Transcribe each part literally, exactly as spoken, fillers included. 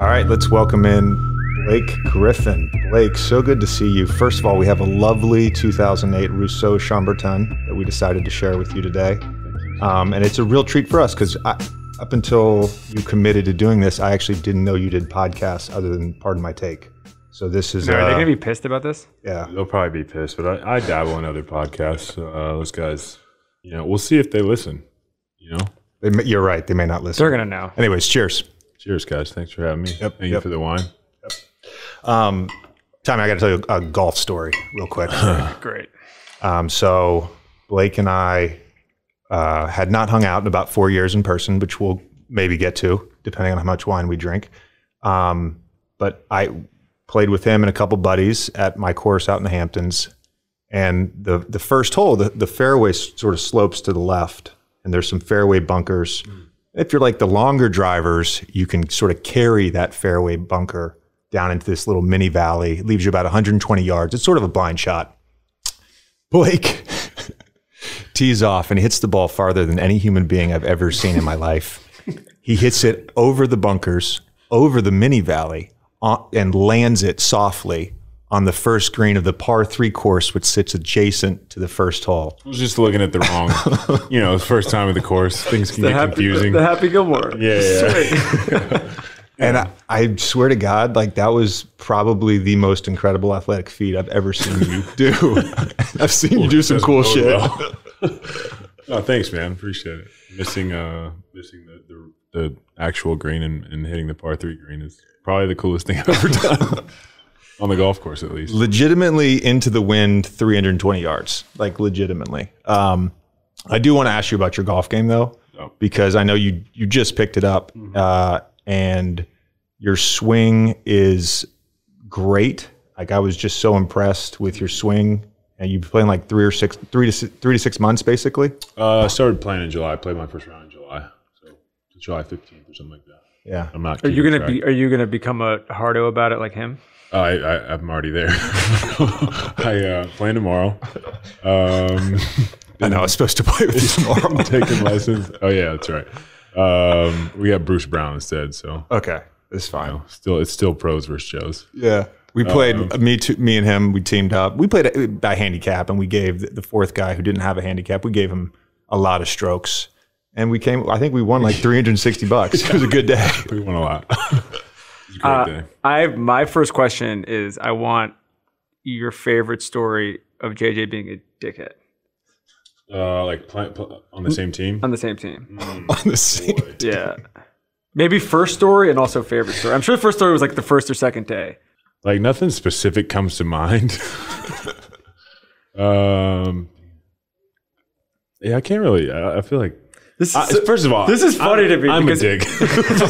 All right, let's welcome in Blake Griffin. Blake, so good to see you. First of all, we have a lovely two thousand eight Rousseau-Chambertin that we decided to share with you today. Um, and it's a real treat for us because up until you committed to doing this, I actually didn't know you did podcasts other than Pardon My Take. So this is... No, are uh, they going to be pissed about this? Yeah. They'll probably be pissed, but I, I dabble in other podcasts. So, uh, those guys, you know, we'll see if they listen, you know? They may, you're right. They may not listen. They're going to know. Anyways, cheers. Cheers, guys. Thanks for having me. Yep, Thank yep. you for the wine. Yep. Um, Tommy, I got to tell you a golf story real quick. Great. Um, so Blake and I uh, had not hung out in about four years in person, which we'll maybe get to, depending on how much wine we drink. Um, but I... played with him and a couple buddies at my course out in the Hamptons. And the the first hole, the, the fairway sort of slopes to the left, and there's some fairway bunkers. Mm. If you're like the longer drivers, you can sort of carry that fairway bunker down into this little mini valley. It leaves you about one hundred twenty yards. It's sort of a blind shot. Blake tees off, and he hits the ball farther than any human being I've ever seen in my life. He hits it over the bunkers, over the mini valley, and lands it softly on the first green of the par three course, which sits adjacent to the first hole. I was just looking at the wrong, you know, first time of the course. Things can get happy, confusing. The Happy Gilmore. Yeah, yeah. And I, I swear to God, like, that was probably the most incredible athletic feat I've ever seen you do. I've seen you do some cool shit. Well. No, thanks, man. Appreciate it. Missing, uh, missing the, the the actual green and, and hitting the par three green is probably the coolest thing I've ever done on the golf course, at least. Legitimately into the wind, three hundred twenty yards, like legitimately. Um, I do want to ask you about your golf game though, oh. because I know you you just picked it up, mm-hmm. uh, and your swing is great. Like, I was just so impressed with your swing. And you've been playing like three or six, three to three to six months, basically. Uh, I started playing in July. I played my first round in July, so July fifteenth or something like that. Yeah, I'm not. Are you gonna track. be? Are you gonna become a hardo about it like him? Uh, I, I I'm already there. I uh, playing tomorrow. Um, I know I was supposed to play with you tomorrow. I'm taking lessons. Oh yeah, that's right. Um, we got Bruce Brown instead. So okay, it's fine. You know, still, it's still pros versus Joes. Yeah. We played, uh, me too, me and him, we teamed up. We played by handicap, and we gave the fourth guy who didn't have a handicap, we gave him a lot of strokes. And we came, I think we won like three hundred sixty bucks. It was a good day. We won a lot. It was a great uh, day. I, my first question is, I want your favorite story of J J being a dickhead. Uh, like play, play, on the same team? On the same team. Mm, on the same boy. team. Yeah. Maybe first story and also favorite story. I'm sure the first story was like the first or second day. Like, nothing specific comes to mind. um, yeah, I can't really. I, I feel like this. Is I, so, first of all, this is funny I'm, to me. I'm because a dick.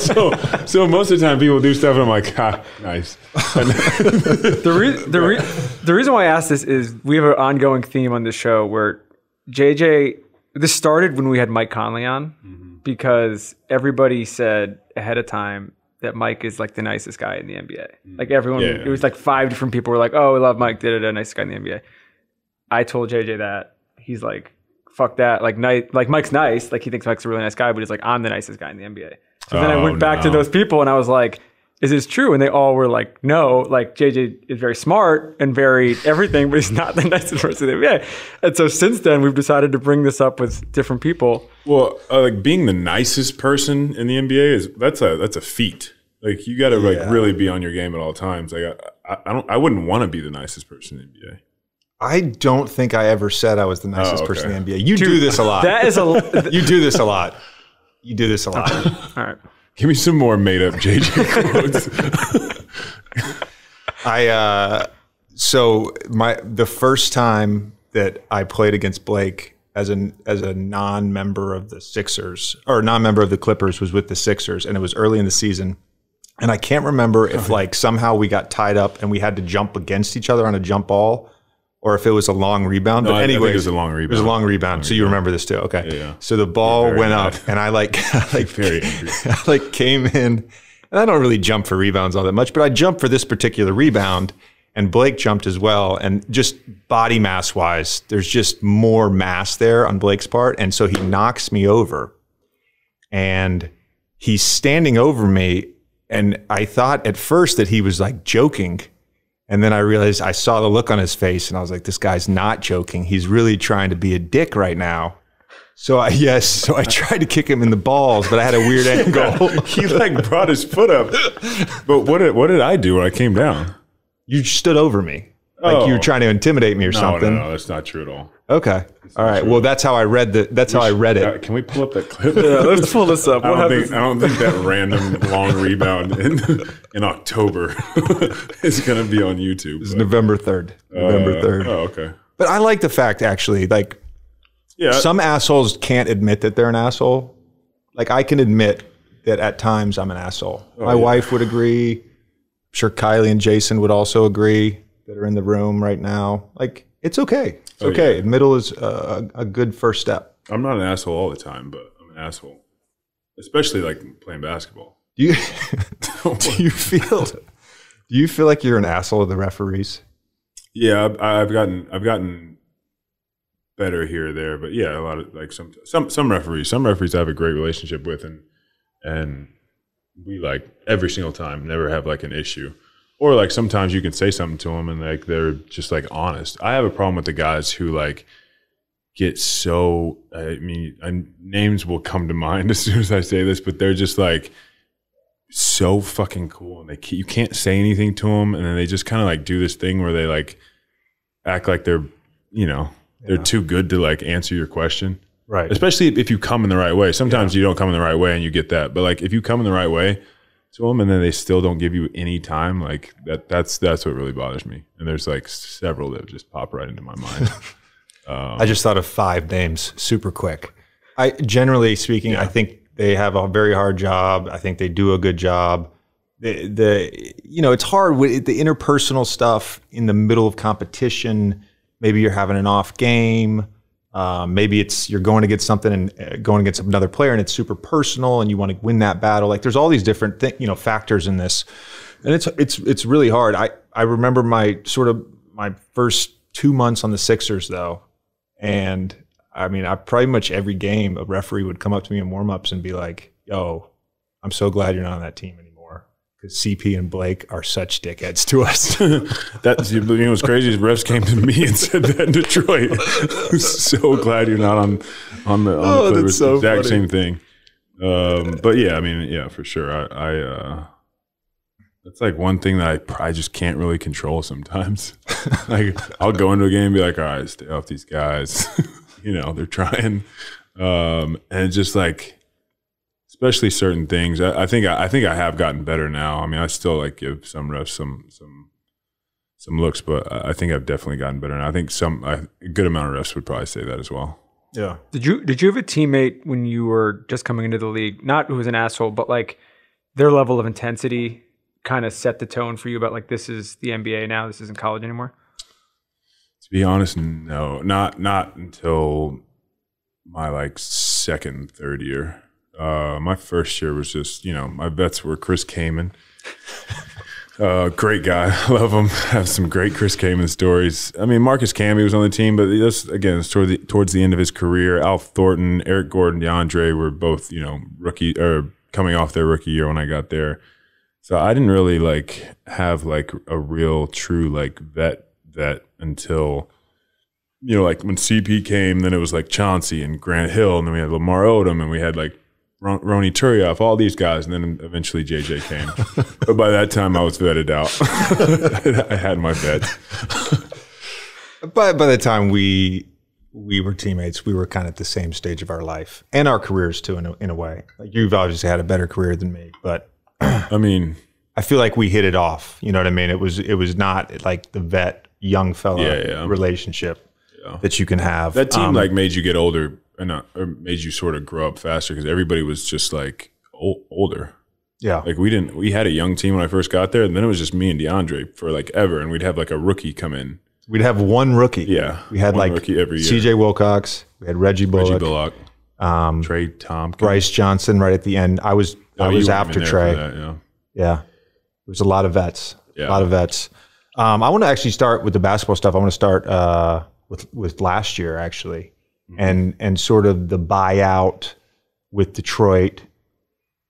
so, so most of the time, people do stuff, and I'm like, ah, nice. the re the re the reason why I asked this is we have an ongoing theme on this show where J J. This started when we had Mike Conley on, mm-hmm. because everybody said ahead of time that Mike is like the nicest guy in the N B A. Like, everyone, yeah. it was like five different people were like, oh, we love Mike, da da da, nicest guy in the N B A. I told J J that. He's like, fuck that. Like, nice, like Mike's nice. Like, he thinks Mike's a really nice guy, but he's like, I'm the nicest guy in the N B A. So oh, then I went back no. to those people and I was like, is this true? And they all were like, no, like J J is very smart and very everything, but he's not the nicest person in the N B A. And so since then, we've decided to bring this up with different people. Well, uh, like being the nicest person in the N B A is that's a that's a feat. Like, you got to yeah. like really be on your game at all times. Like, I, I don't, I wouldn't want to be the nicest person in the N B A. I don't think I ever said I was the nicest oh, okay. person in the N B A. You Dude, do this a lot. That is a. you do this a lot. You do this a lot. All right. Give me some more made-up J J quotes. I uh, so my the first time that I played against Blake as an as a non-member of the Sixers or non-member of the Clippers was with the Sixers, and it was early in the season, and I can't remember if like somehow we got tied up and we had to jump against each other on a jump ball, or if it was a long rebound. No, but anyway, it was a long rebound. It was a long rebound. Long so rebound. You remember this too, okay? Yeah. yeah. So the ball went mad. up, and I like, I like, very I like came in, and I don't really jump for rebounds all that much, but I jumped for this particular rebound, and Blake jumped as well. And just body mass wise, there's just more mass there on Blake's part, and so he knocks me over, and he's standing over me, And I thought at first that he was like joking. And then I realized I saw the look on his face and I was like, this guy's not joking. He's really trying to be a dick right now. So I, yes, so I tried to kick him in the balls, but I had a weird angle. He like brought his foot up. But what did, what did I do when I came down? You stood over me. Like oh. you were trying to intimidate me or no, something. No, no, that's not true at all. Okay. That's all right. True. Well, that's how I read the. That's we how should, I read it. Uh, can we pull up that clip? Yeah, let's pull this up. What I, don't think, I don't think that random long rebound in in October is going to be on YouTube. It's November third. November third. Uh, oh, okay. But I like the fact, actually, like yeah. some assholes can't admit that they're an asshole. Like I can admit that at times I'm an asshole. Oh, My yeah. wife would agree. I'm sure Kylie and Jason would also agree. That are in the room right now, like it's okay. It's oh, okay. Yeah. Middle is uh, a good first step. I'm not an asshole all the time, but I'm an asshole, especially like playing basketball. Do you do you feel do you feel like you're an asshole to the referees? Yeah, I've, I've gotten I've gotten better here or there, but yeah, a lot of like some some some referees, some referees I have a great relationship with, and and we like every single time never have like an issue. Or like sometimes you can say something to them and like they're just like honest. I have a problem with the guys who like get so, I mean, and names will come to mind as soon as I say this, but they're just like so fucking cool. And they can't, you can't say anything to them. And then they just kind of like do this thing where they like act like they're, you know, they're yeah. too good to like answer your question. Right. Especially if you come in the right way. Sometimes yeah. you don't come in the right way and you get that. But like if you come in the right way, to them and then they still don't give you any time, like that that's that's what really bothers me. And there's like several that just pop right into my mind. um, I just thought of five names super quick. I generally speaking yeah. I think they have a very hard job. I think they do a good job. The, the you know, it's hard with the interpersonal stuff in the middle of competition. Maybe you're having an off game. Um, maybe it's you're going to get something and uh, going against another player and it's super personal and you want to win that battle. Like there's all these different th you know, factors in this. And it's, it's, it's really hard. I, I remember my sort of my first two months on the Sixers though. And I mean, I pretty much every game, a referee would come up to me in warmups and be like, yo, I'm so glad you're not on that team anymore. Because C P and Blake are such dickheads to us. That's you know what's crazy is refs came to me and said that in Detroit. I'm so glad you're not on on the, on oh, the Clippers. So exact funny. Same thing. Um, but yeah, I mean, yeah, for sure. I, I uh, that's like one thing that I I just can't really control sometimes. Like I'll go into a game and be like, all right, stay off these guys. You know, they're trying, um, and it's just like. Especially certain things. I, I think I, I think I have gotten better now. I mean, I still like give some refs some some some looks, but I think I've definitely gotten better. And I think some I, a good amount of refs would probably say that as well. Yeah. Did you did you have a teammate when you were just coming into the league, not who was an asshole, but like their level of intensity kind of set the tone for you about like this is the N B A now, this isn't college anymore? To be honest, no. Not not until my like second, third year. Uh, my first year was just, you know, my vets were Chris Kaman. Uh, great guy. I love him. I have some great Chris Kaman stories. I mean, Marcus Camby was on the team, but this, again, it's toward the, towards the end of his career. Al Thornton, Eric Gordon, DeAndre were both, you know, rookie or coming off their rookie year when I got there. So I didn't really, like, have, like, a real true, like, vet vet until – you know, like, when C P came, then it was, like, Chauncey and Grant Hill, and then we had Lamar Odom, and we had, like, R Ronnie Turioff, all these guys, and then eventually J J came. But by that time, I was vetted out. I had my vets. But by the time we we were teammates, we were kind of at the same stage of our life and our careers too, in a, in a way. Like you've obviously had a better career than me, but I mean, I feel like we hit it off. You know what I mean? It was it was not like the vet young fella yeah, yeah. relationship yeah. that you can have. That team um, like made you get older. And not, or made you sort of grow up faster because everybody was just like old, older. Yeah. Like we didn't, we had a young team when I first got there and then it was just me and DeAndre for like ever. And we'd have like a rookie come in. We'd have one rookie. Yeah. We had like rookie every year. C J Wilcox. We had Reggie Bullock. Reggie Bullock. Um, Trey Tompkins. Bryce Johnson right at the end. I was, oh, I was after Trey. That, yeah. yeah. It was a lot of vets. Yeah. A lot of vets. Um, I want to actually start with the basketball stuff. I want to start uh, with, with last year actually. And and sort of the buyout with Detroit,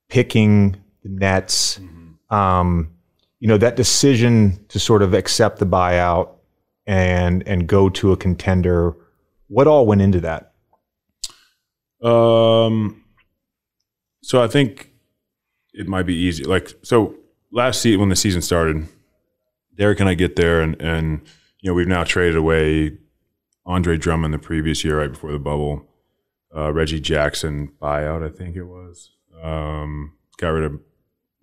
picking the Nets, mm-hmm. um, you know, that decision to sort of accept the buyout and and go to a contender, what all went into that? Um, so I think it might be easy. Like, so last season, when the season started, Derek and I get there, and, and you know, we've now traded away Andre Drummond the previous year, right before the bubble, uh, Reggie Jackson buyout, I think it was. Um, got rid of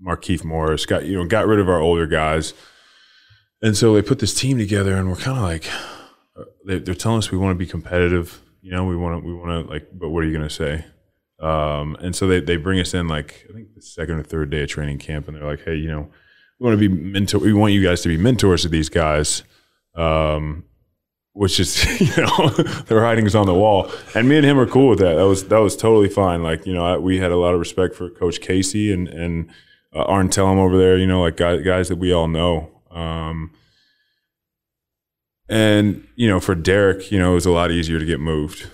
Markieff Morris, got, you know, got rid of our older guys. And so they put this team together, and we're kind of like, they, they're telling us we want to be competitive. You know, we want to, we want to like, but what are you going to say? Um, and so they, they bring us in, like, I think the second or third day of training camp, and they're like, hey, you know, we want to be mentor. We want you guys to be mentors to these guys. Um, which is, you know, the writing's on the wall. And me and him are cool with that. That was, that was totally fine. Like, you know, I, we had a lot of respect for Coach Casey and, and uh, Arn Tellum over there, you know, like guys, guys that we all know. Um, and, you know, for Derek, you know, it was a lot easier to get moved.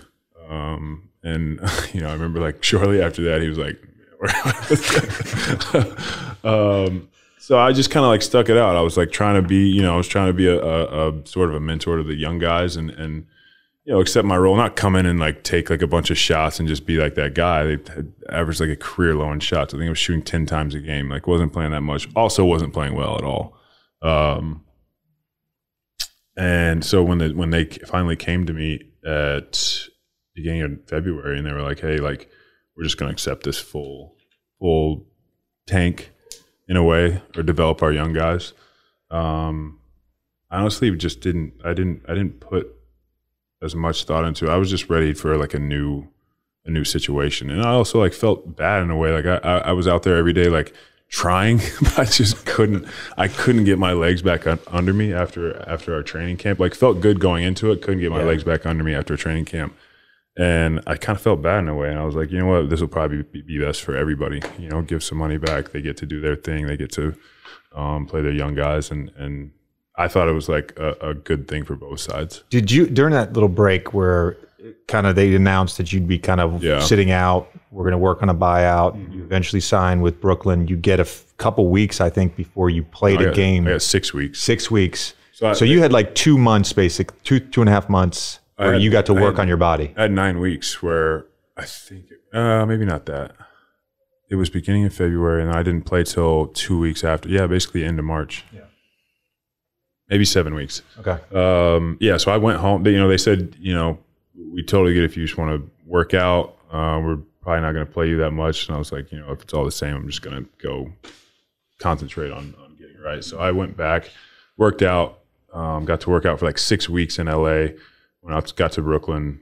Um, and, you know, I remember, like, shortly after that, he was like, um, so I just kind of like stuck it out. I was like trying to be, you know, I was trying to be a, a, a sort of a mentor to the young guys and, and, you know, accept my role, not come in and like take like a bunch of shots and just be like that guy. They had averaged like a career low in shots. I think I was shooting ten times a game, like wasn't playing that much. Also wasn't playing well at all. Um, and so when the, when they finally came to me at the beginning of February and they were like, hey, like, we're just going to accept this full, full tank in a way, or develop our young guys. Um, I honestly just didn't, I didn't, I didn't put as much thought into it. I was just ready for like a new, a new situation. And I also like felt bad in a way. Like I, I, I was out there every day, like trying, but I just couldn't, I couldn't get my legs back un under me after, after our training camp. Like felt good going into it. Couldn't get my yeah. legs back under me after a training camp. And I kind of felt bad in a way. And I was like, you know what, this will probably be best for everybody. You know, give some money back. They get to do their thing. They get to um, play their young guys. And, and I thought it was like a, a good thing for both sides. Did you, during that little break where kind of they announced that you'd be kind of yeah. sitting out, we're going to work on a buyout, mm-hmm. you eventually sign with Brooklyn, you get a f couple weeks, I think, before you played I got, a game. I got six weeks. Six weeks. So, I, so you I, had like two months, basically, two, two and a half months. Or had, you got to work had, on your body. I had nine weeks where I think, uh, maybe not that. It was beginning of February, and I didn't play till two weeks after. Yeah, basically end of March. Yeah, maybe seven weeks. Okay. Um, yeah, so I went home. They, you know, they said, you know, we totally get if you just want to work out. Uh, we're probably not going to play you that much. And I was like, you know, if it's all the same, I'm just going to go concentrate on, on getting right. So I went back, worked out, um, got to work out for like six weeks in L A. When I got to Brooklyn,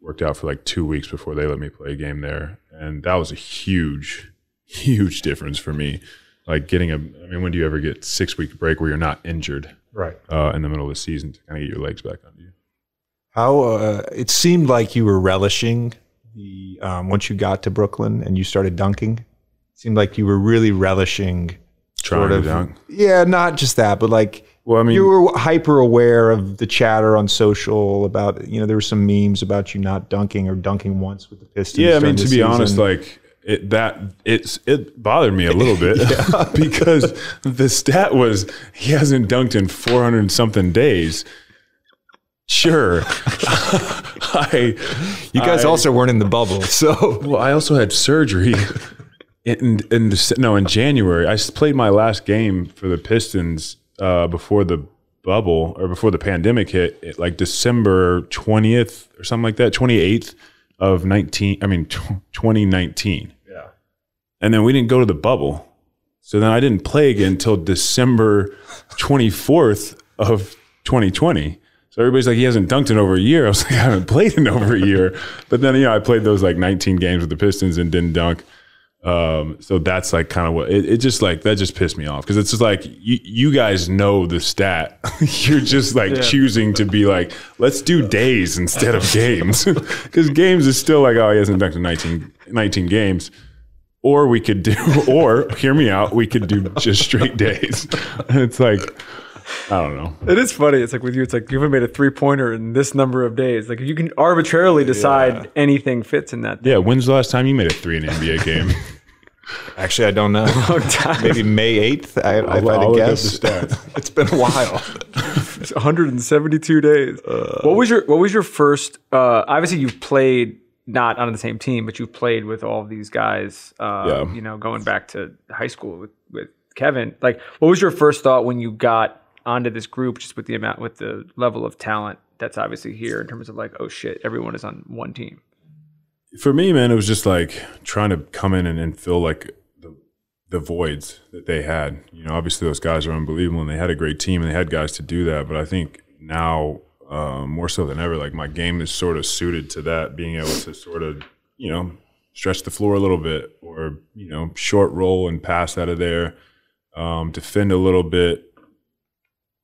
worked out for like two weeks before they let me play a game there. And that was a huge, huge difference for me. Like getting a, I mean, when do you ever get six week break where you're not injured right uh, in the middle of the season to kind of get your legs back under you? How, uh, it seemed like you were relishing the, um, once you got to Brooklyn and you started dunking, it seemed like you were really relishing trying sort of, to dunk. Yeah, not just that, but like, well, I mean, you were hyper aware of the chatter on social about, you know, there were some memes about you not dunking or dunking once with the Pistons. Yeah, I mean, to be honest, like it, that it's it bothered me a little bit because the stat was he hasn't dunked in four hundred and something days. Sure. I, you guys I, also weren't in the bubble, so well, I also had surgery. In in the, no, in January, I played my last game for the Pistons. Uh, before the bubble or before the pandemic hit, it, like December twentieth or something like that, twenty-eighth of nineteen, I mean, twenty nineteen. Yeah. And then we didn't go to the bubble. So then I didn't play again until December twenty-fourth of twenty twenty. So everybody's like, he hasn't dunked in over a year. I was like, I haven't played in over a year. But then, you know, I played those like nineteen games with the Pistons and didn't dunk. Um, so that's like kind of what it, it just like, that just pissed me off. Cause it's just like, you, you guys know the stat. You're just like yeah. choosing to be like, let's do days instead of games. Cause games is still like, oh, he hasn't dunked in nineteen games. Or we could do, or hear me out. We could do just straight days. And it's like, I don't know. It is funny. It's like with you, it's like you haven't made a three pointer in this number of days. Like you can arbitrarily decide yeah. anything fits in that. Thing. Yeah. When's the last time you made a three in an N B A game? Actually, I don't know. Maybe May eighth, I, I'll, if I had to guess. It's been a while. It's one hundred seventy-two days. Uh, what was your What was your first uh, – obviously, you've played not on the same team, but you've played with all of these guys, uh, yeah. you know, going back to high school with, with Kevin. Like, what was your first thought when you got onto this group just with the amount, with the level of talent that's obviously here in terms of like, oh, shit, everyone is on one team? For me, man, it was just like trying to come in and, and fill like the the voids that they had. You know, obviously those guys are unbelievable, and they had a great team, and they had guys to do that. But I think now uh, more so than ever, like my game is sort of suited to that, being able to sort of, you know, stretch the floor a little bit, or, you know, short roll and pass out of there, um, defend a little bit,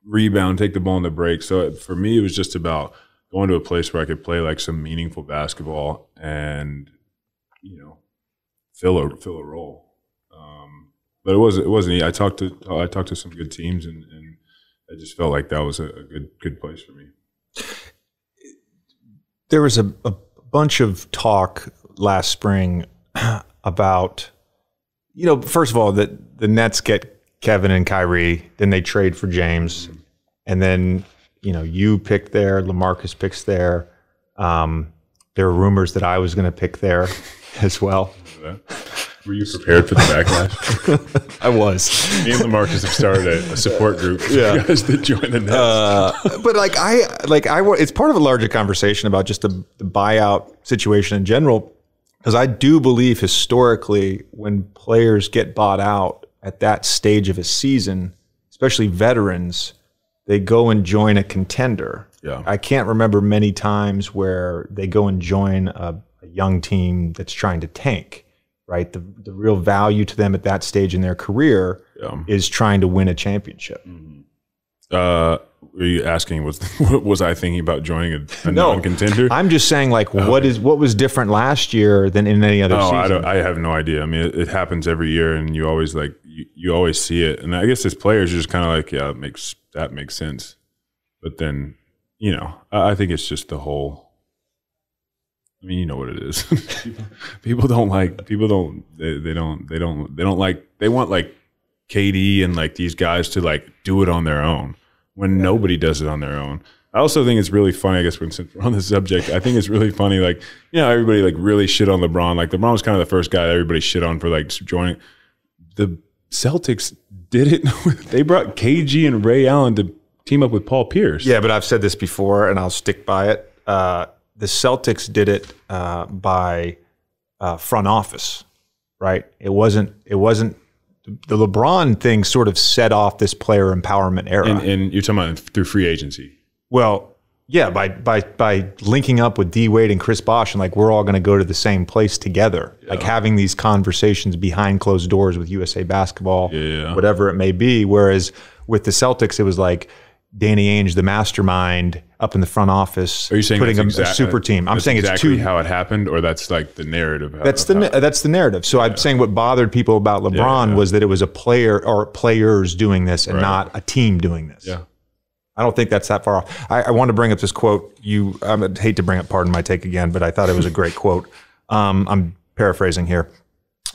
rebound, take the ball in the break. So for me, it was just about going to a place where I could play like some meaningful basketball and, you know, fill a fill a role. Um, but it wasn't it wasn't. I talked to I talked to some good teams, and, and I just felt like that was a, a good good place for me. There was a, a bunch of talk last spring about, you know, first of all, that the Nets get Kevin and Kyrie, then they trade for James, mm-hmm. and then, you know, you picked there, LaMarcus picks there. Um, there were rumors that I was going to pick there as well. Were you prepared for the backlash? I was. Me and LaMarcus have started a, a support group for yeah. you guys that join the Nets. Uh, but like I, like I, it's part of a larger conversation about just the, the buyout situation in general, because I do believe historically when players get bought out at that stage of a season, especially veterans, they go and join a contender. Yeah. I can't remember many times where they go and join a, a young team that's trying to tank, right? The, the real value to them at that stage in their career yeah. is trying to win a championship. Mm-hmm. Uh, were you asking, was, was I thinking about joining a, a no, non-contender? I'm just saying, like, uh, what is what was different last year than in any other no, season? I, don't, I have no idea. I mean, it, it happens every year, and you always, like, you, you always see it. And I guess as players, you're just kind of like, yeah, it makes – that makes sense. But then, you know, I think it's just the whole, I mean, you know what it is. people, people don't like, people don't, they, they don't, they don't, they don't like, they want like K D and like these guys to like do it on their own when yeah. nobody does it on their own. I also think it's really funny, I guess, when since we're on the subject, I think it's really funny. Like, you know, everybody like really shit on LeBron. Like LeBron was kind of the first guy that everybody shit on for like joining. The Celtics did it. They brought K G and Ray Allen to team up with Paul Pierce. Yeah, but I've said this before, and I'll stick by it. Uh, the Celtics did it uh, by uh, front office, right? It wasn't. It wasn't. The LeBron thing sort of set off this player empowerment era. And, and you're talking about through free agency. Well, yeah, by by by linking up with D Wade and Chris Bosh, and like we're all going to go to the same place together, yeah. like having these conversations behind closed doors with U S A Basketball, yeah. whatever it may be. Whereas with the Celtics, it was like Danny Ainge, the mastermind, up in the front office, Are you saying putting a, exact, a super team. I'm saying exactly it's too how it happened, or that's like the narrative. How, that's the how, that's the narrative. So yeah. I'm saying what bothered people about LeBron yeah, yeah. was that it was a player or players doing this, and right. not a team doing this. Yeah. I don't think that's that far off. I, I want to bring up this quote. You, I hate to bring up Pardon My Take again, but I thought it was a great quote. Um, I'm paraphrasing here.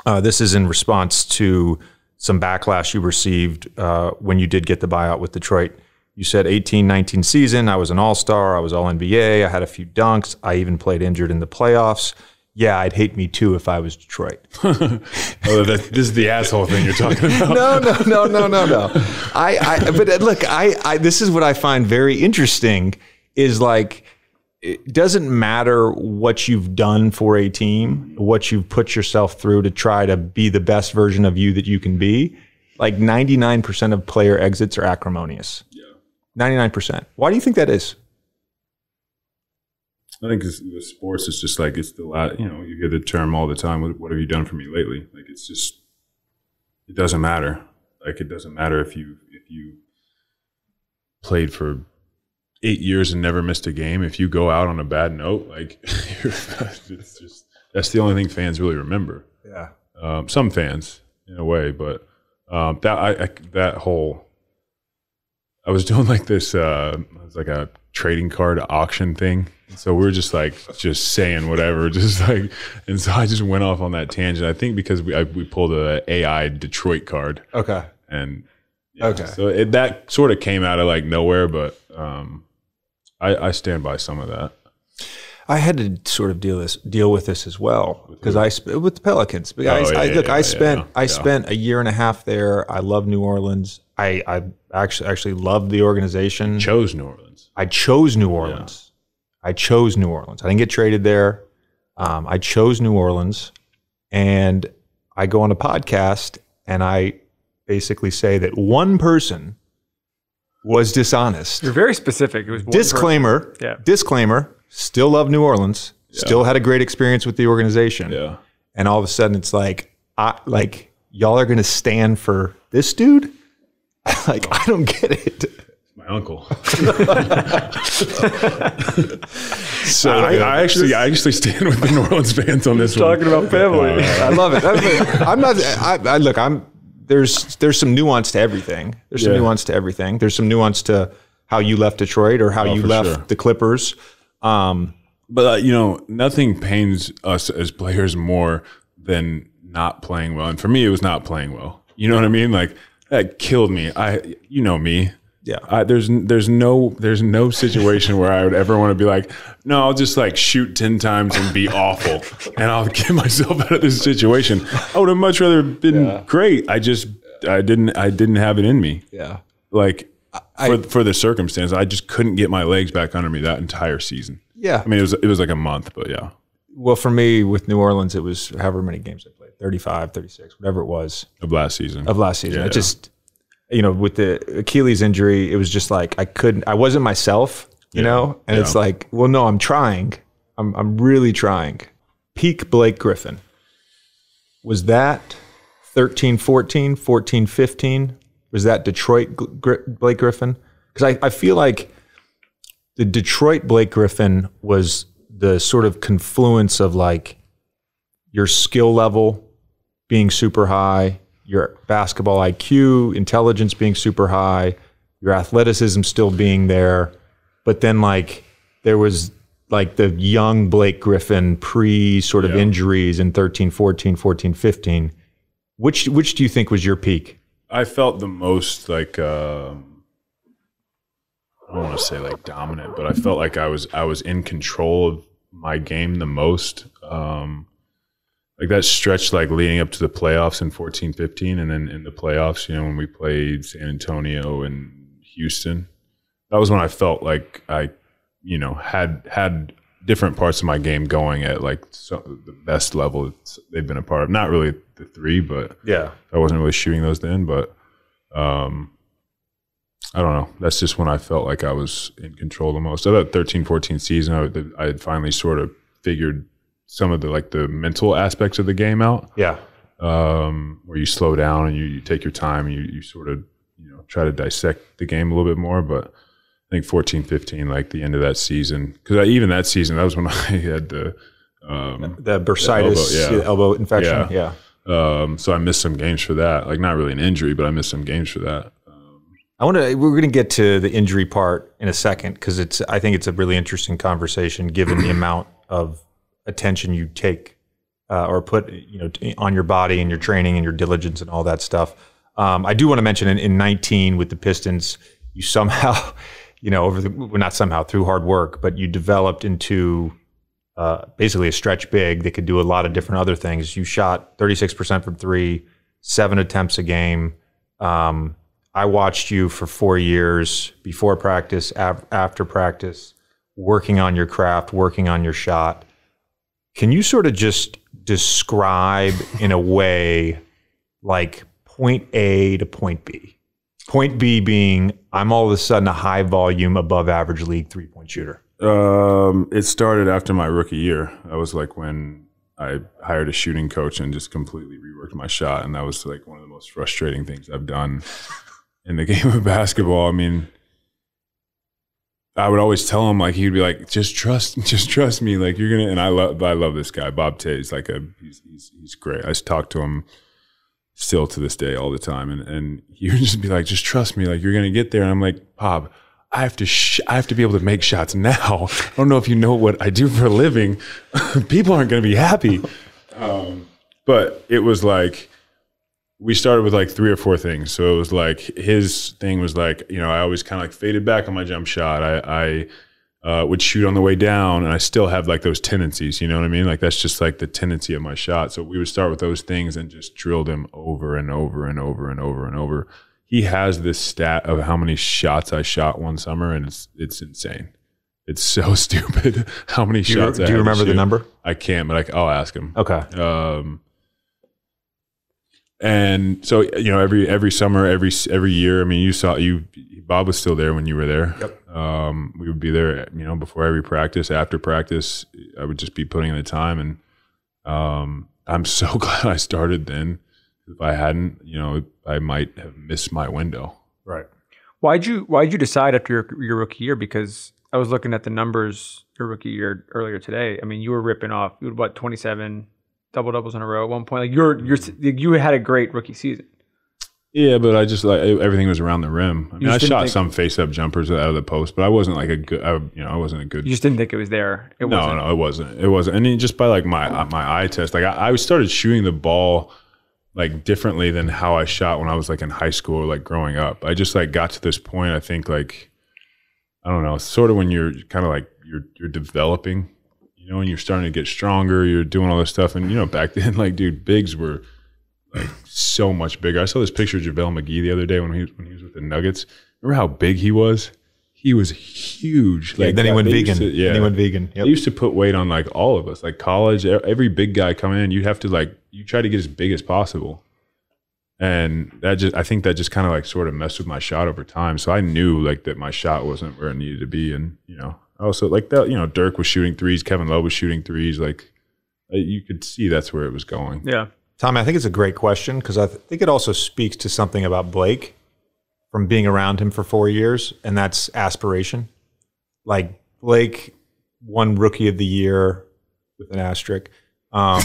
Uh, this is in response to some backlash you received uh, when you did get the buyout with Detroit. You said, eighteen nineteen season, I was an all-star, I was all N B A, I had a few dunks, I even played injured in the playoffs. Yeah, I'd hate me too if I was Detroit. oh, that, this is the asshole thing you're talking about. no, no, no, no, no, no. I, I, but look, I, I, this is what I find very interesting is like, it doesn't matter what you've done for a team, what you've put yourself through to try to be the best version of you that you can be. Like ninety-nine percent of player exits are acrimonious. Yeah. ninety-nine percent. Why do you think that is? I think with sports, it's just like it's the lot. You know, you hear the term all the time. What, what have you done for me lately? Like it's just, it doesn't matter. Like it doesn't matter if you if you played for eight years and never missed a game. If you go out on a bad note, like you're, it's just that's the only thing fans really remember. Yeah. Um, some fans, in a way, but um, that I, I that whole. I was doing like this. Uh, I was like a trading card auction thing. So we were just like, just saying whatever, just like, and so I just went off on that tangent. I think because we I, we pulled a AI Detroit card. Okay. And yeah, okay. So it, that sort of came out of like nowhere, but um, I, I stand by some of that. I had to sort of deal this deal with this as well because I sp with the Pelicans. But oh, I, yeah, I, look, yeah, I spent yeah, yeah. I spent a year and a half there. I love New Orleans. I I actually actually love the organization. Chose New Orleans. I chose New Orleans. Yeah. I chose New Orleans. I didn't get traded there. Um, I chose New Orleans, and I go on a podcast and I basically say that one person was dishonest. You're very specific. It was one disclaimer. Person. Yeah. Disclaimer. Still love New Orleans. Yeah. Still had a great experience with the organization. Yeah. And all of a sudden, it's like, I, like y'all are going to stand for this dude? Like, oh. I don't get it. My uncle. So I, I actually, I actually stand with the New Orleans fans on this. Talking one. About family. Uh, I love it. I'm not. I, I look. I'm. There's there's some nuance to everything. There's yeah. some nuance to everything. There's some nuance to how you left Detroit or how oh, you left sure. the Clippers. Um, but uh, you know, nothing pains us as players more than not playing well. And for me, it was not playing well. You know what I mean? Like that killed me. I, you know me. Yeah. I, there's, there's no, there's no situation where I would ever want to be like, no, I'll just like shoot ten times and be awful, and I'll get myself out of this situation. I would have much rather been yeah. great. I just, I didn't, I didn't have it in me. Yeah. Like. I, for, for the circumstance, I just couldn't get my legs back under me that entire season. Yeah. I mean, it was it was like a month, but yeah. Well, for me, with New Orleans, it was however many games I played, thirty-five, thirty-six, whatever it was. Of last season. Of last season. Yeah, it yeah. just, you know, with the Achilles injury, it was just like I couldn't, I wasn't myself, you yeah. know? And yeah. it's like, well, no, I'm trying. I'm, I'm really trying. Peak Blake Griffin. Was that thirteen fourteen, fourteen fifteen? Was that Detroit Blake Griffin? Because I, I feel like the Detroit Blake Griffin was the sort of confluence of like your skill level being super high, your basketball I Q, intelligence being super high, your athleticism still being there. But then like there was like the young Blake Griffin pre sort of yeah. injuries in thirteen fourteen, fourteen fifteen. Which, which do you think was your peak? I felt the most like um, I don't want to say like dominant, but I felt like I was I was in control of my game the most. Um, like that stretch, like leading up to the playoffs in fourteen fifteen, and then in the playoffs, you know, when we played San Antonio and Houston, that was when I felt like I, you know, had had different parts of my game going at like so, the best level they've been a part of. Not really the three, but yeah, I wasn't really shooting those then, but um, I don't know. That's just when I felt like I was in control the most. So that thirteen fourteen season, I, I had finally sort of figured some of the like the mental aspects of the game out. Yeah, um, where you slow down and you, you take your time and you, you sort of you know try to dissect the game a little bit more. But I think fourteen fifteen, like the end of that season, because even that season, that was when I had the um, the bursitis the elbow, yeah. elbow infection. Yeah. yeah. Um, so I missed some games for that. Like not really an injury, but I missed some games for that. Um, I want to. We're going to get to the injury part in a second because it's. I think it's a really interesting conversation given the amount of attention you take uh, or put, you know, on your body and your training and your diligence and all that stuff. Um, I do want to mention in, in nineteen with the Pistons, you somehow, you know, over the well, not somehow through hard work, but you developed into. Uh, basically a stretch big that could do a lot of different other things. You shot thirty-six percent from three, seven attempts a game. Um, I watched you for four years before practice, af after practice, working on your craft, working on your shot. Can you sort of just describe in a way like point A to point B? Point B being I'm all of a sudden a high volume above average league three-point shooter. Um, it started after my rookie year. That was like when I hired a shooting coach and just completely reworked my shot. And that was like one of the most frustrating things I've done in the game of basketball. I mean, I would always tell him, like, he'd be like, just trust, just trust me. Like you're going to, and I love, I love this guy, Bob Tate's like a, he's, he's, he's great. I just talk to him still to this day all the time. And, and he would just be like, just trust me. Like you're going to get there. And I'm like, Bob, I have to sh I have to be able to make shots now. I don't know if you know what I do for a living. People aren't going to be happy. Um, but it was like, we started with like three or four things. So it was like, his thing was like, you know, I always kind of like faded back on my jump shot. I, I uh, would shoot on the way down, and I still have like those tendencies, you know what I mean? Like that's just like the tendency of my shot. So we would start with those things and just drill them over and over and over and over and over. He has this stat of how many shots I shot one summer, and it's it's insane. It's so stupid how many do shots you, I Do you remember the number? I can't, but I, I'll ask him. Okay. Um, and so, you know, every every summer, every every year, I mean, you saw, you Bob was still there when you were there. Yep. Um, we would be there, you know, before every practice, after practice. I would just be putting in the time, and um, I'm so glad I started then. If I hadn't, you know, I might have missed my window. Right. Why'd you Why'd you decide after your, your rookie year? Because I was looking at the numbers your rookie year earlier today. I mean, you were ripping off. You had what, twenty-seven double doubles in a row at one point. Like you're you're you had a great rookie season. Yeah, but I just like everything was around the rim. I mean, I shot some face-up jumpers out of the post, but I wasn't like a good. I, you know, I wasn't a good. You just didn't think it was there. It no, wasn't. no, it wasn't. It wasn't. I mean, just by like my my eye test, like I, I started shooting the ball like differently than how I shot when I was like in high school or like growing up. I just like got to this point, I think like, I don't know, sort of when you're kind of like, you're, you're developing, you know, and you're starting to get stronger, you're doing all this stuff. And, you know, back then, like, dude, bigs were like so much bigger. I saw this picture of JaVale McGee the other day when he was, when he was with the Nuggets. Remember how big he was? He was huge. Like yeah, then he went vegan. To, yeah. Then he went vegan. Yep. They used to put weight on like all of us, like college, every big guy coming in, you'd have to like, you try to get as big as possible. And that just, I think that just kind of like sort of messed with my shot over time. So I knew like that my shot wasn't where it needed to be. And, you know, also like that, you know, Dirk was shooting threes, Kevin Love was shooting threes. Like you could see that's where it was going. Yeah. Tommy, I think it's a great question because I th think it also speaks to something about Blake from being around him for four years, and that's aspiration. Like Blake won Rookie of the Year with an asterisk. Um, I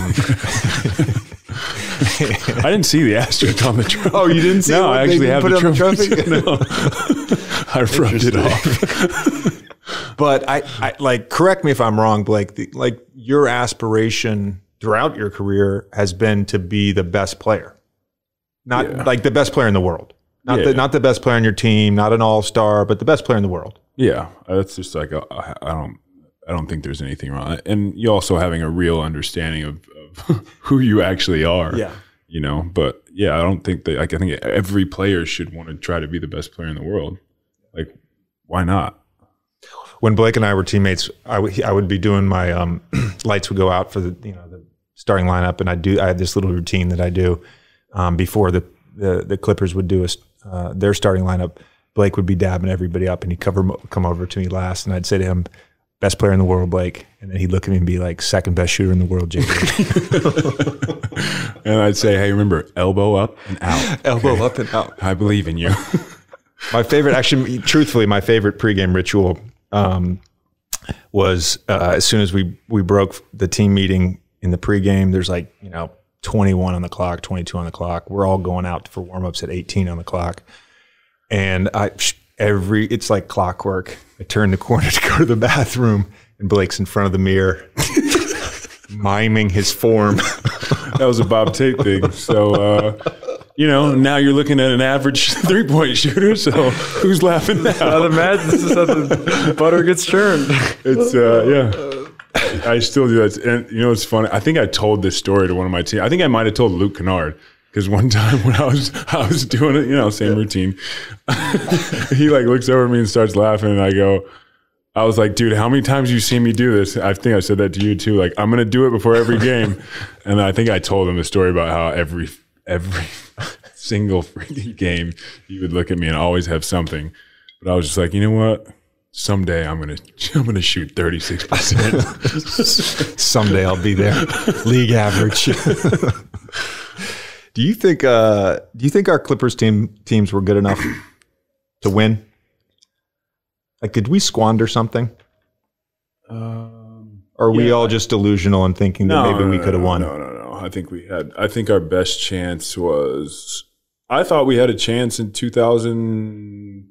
didn't see the asterisk on the trophy. Oh, you didn't see no, it? No, I actually have the trophy. No. I rubbed it off. But I, I, like, correct me if I'm wrong, Blake, the, like your aspiration throughout your career has been to be the best player. Not yeah. like the best player in the world. Not, yeah. the, not the best player on your team, not an all-star, but the best player in the world. Yeah, that's just like a, I don't, I don't think there's anything wrong. And you also having a real understanding of, of who you actually are. Yeah, you know. But yeah, I don't think that. Like, I think every player should want to try to be the best player in the world. Like, why not? When Blake and I were teammates, I, I would be doing my um, lights would go out for the you know the starting lineup, and I do I had this little routine that I do um, before the, the the Clippers would do a Uh, their starting lineup. Blake would be dabbing everybody up, and he'd cover, come over to me last, and I'd say to him, best player in the world, Blake. And then he'd look at me and be like, second best shooter in the world, J J. And I'd say, hey, remember, elbow up and out. Elbow okay? up and out. I believe in you. My favorite, actually, truthfully, my favorite pregame ritual um, was uh, as soon as we, we broke the team meeting in the pregame, there's like, you know, twenty-one on the clock, twenty-two on the clock. We're all going out for warm-ups at eighteen on the clock. And I, every, it's like clockwork. I turn the corner to go to the bathroom, and Blake's in front of the mirror, miming his form. That was a Bob Tate thing. So, uh, you know, now you're looking at an average three-point shooter, so who's laughing now? Not imagine this is how the butter gets churned. It's, uh, yeah. I still do that. And you know, it's funny. I think I told this story to one of my team. I think I might have told Luke Kennard, because one time when I was I was doing it, you know, same yeah. routine, he like looks over at me and starts laughing, and I go, I was like, dude, how many times have you seen me do this? I think I said that to you too. Like, I'm gonna do it before every game. And I think I told him the story about how every every single freaking game he would look at me and always have something. But I was just like, you know what? Someday I'm gonna I'm gonna shoot thirty-six percent. Someday I'll be there, league average. Do you think uh, Do you think our Clippers team teams were good enough to win? Like, did we squander something? Um, or are yeah, we all just delusional and thinking no, that maybe no, we no, could have no, won? No, no, no. I think we had. I think our best chance was. I thought we had a chance in two thousand.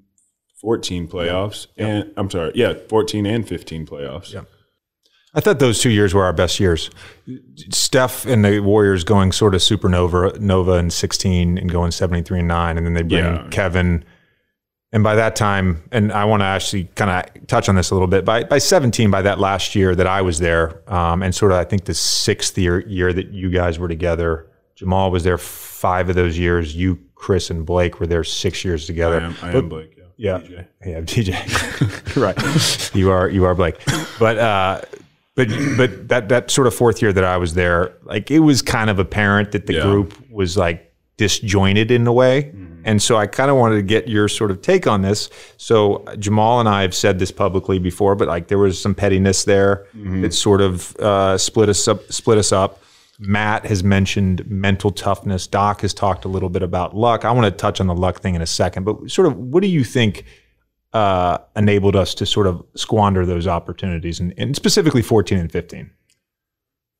fourteen playoffs. Yeah. Yeah. And I'm sorry. Yeah, fourteen and fifteen playoffs. Yeah. I thought those two years were our best years. Steph and the Warriors going sort of supernova Nova in sixteen and going seventy-three and nine, and then they bring yeah. Kevin. And by that time, and I want to actually kind of touch on this a little bit, by, by seventeen, by that last year that I was there, um, and sort of I think the sixth year, year that you guys were together, Jamal was there five of those years. You, Chris, and Blake were there six years together. I am, I but, am Blake, yeah. Yeah, D J. Yeah, D J. Right. you are you are Blake. But uh, But but that that sort of fourth year that I was there, like it was kind of apparent that the yeah. group was like disjointed in a way. Mm-hmm. And so I kind of wanted to get your sort of take on this. So Jamal and I have said this publicly before, but like there was some pettiness there mm-hmm. that sort of uh, split us up, split us up. Matt has mentioned mental toughness. Doc has talked a little bit about luck. I want to touch on the luck thing in a second, but sort of what do you think Uh, enabled us to sort of squander those opportunities, and, and specifically fourteen and fifteen.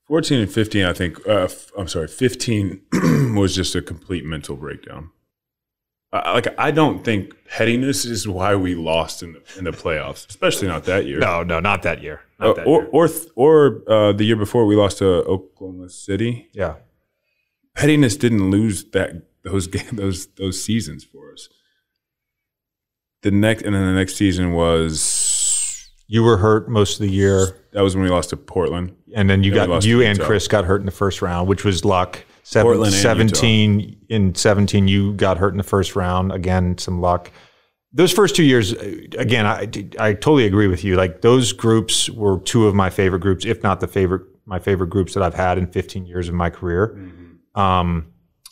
fourteen and fifteen, I think, uh, f- I'm sorry, fifteen was just a complete mental breakdown. Uh, like, I don't think pettiness is why we lost in the, in the playoffs, especially not that year. No, no, not that year. Not uh, that or year. or, th- or uh, the year before we lost to Oklahoma City. Yeah. Pettiness didn't lose that those those those seasons for us. The next and then the next season was you were hurt most of the year. That was when we lost to Portland, and then you then got you and Chris got hurt in the first round, which was luck. Seven, seventeen Utah. In seventeen, you got hurt in the first round again, some luck. Those first two years, again, I I totally agree with you. Like those groups were two of my favorite groups, if not the favorite my favorite groups that I've had in fifteen years of my career. Mm-hmm. Um,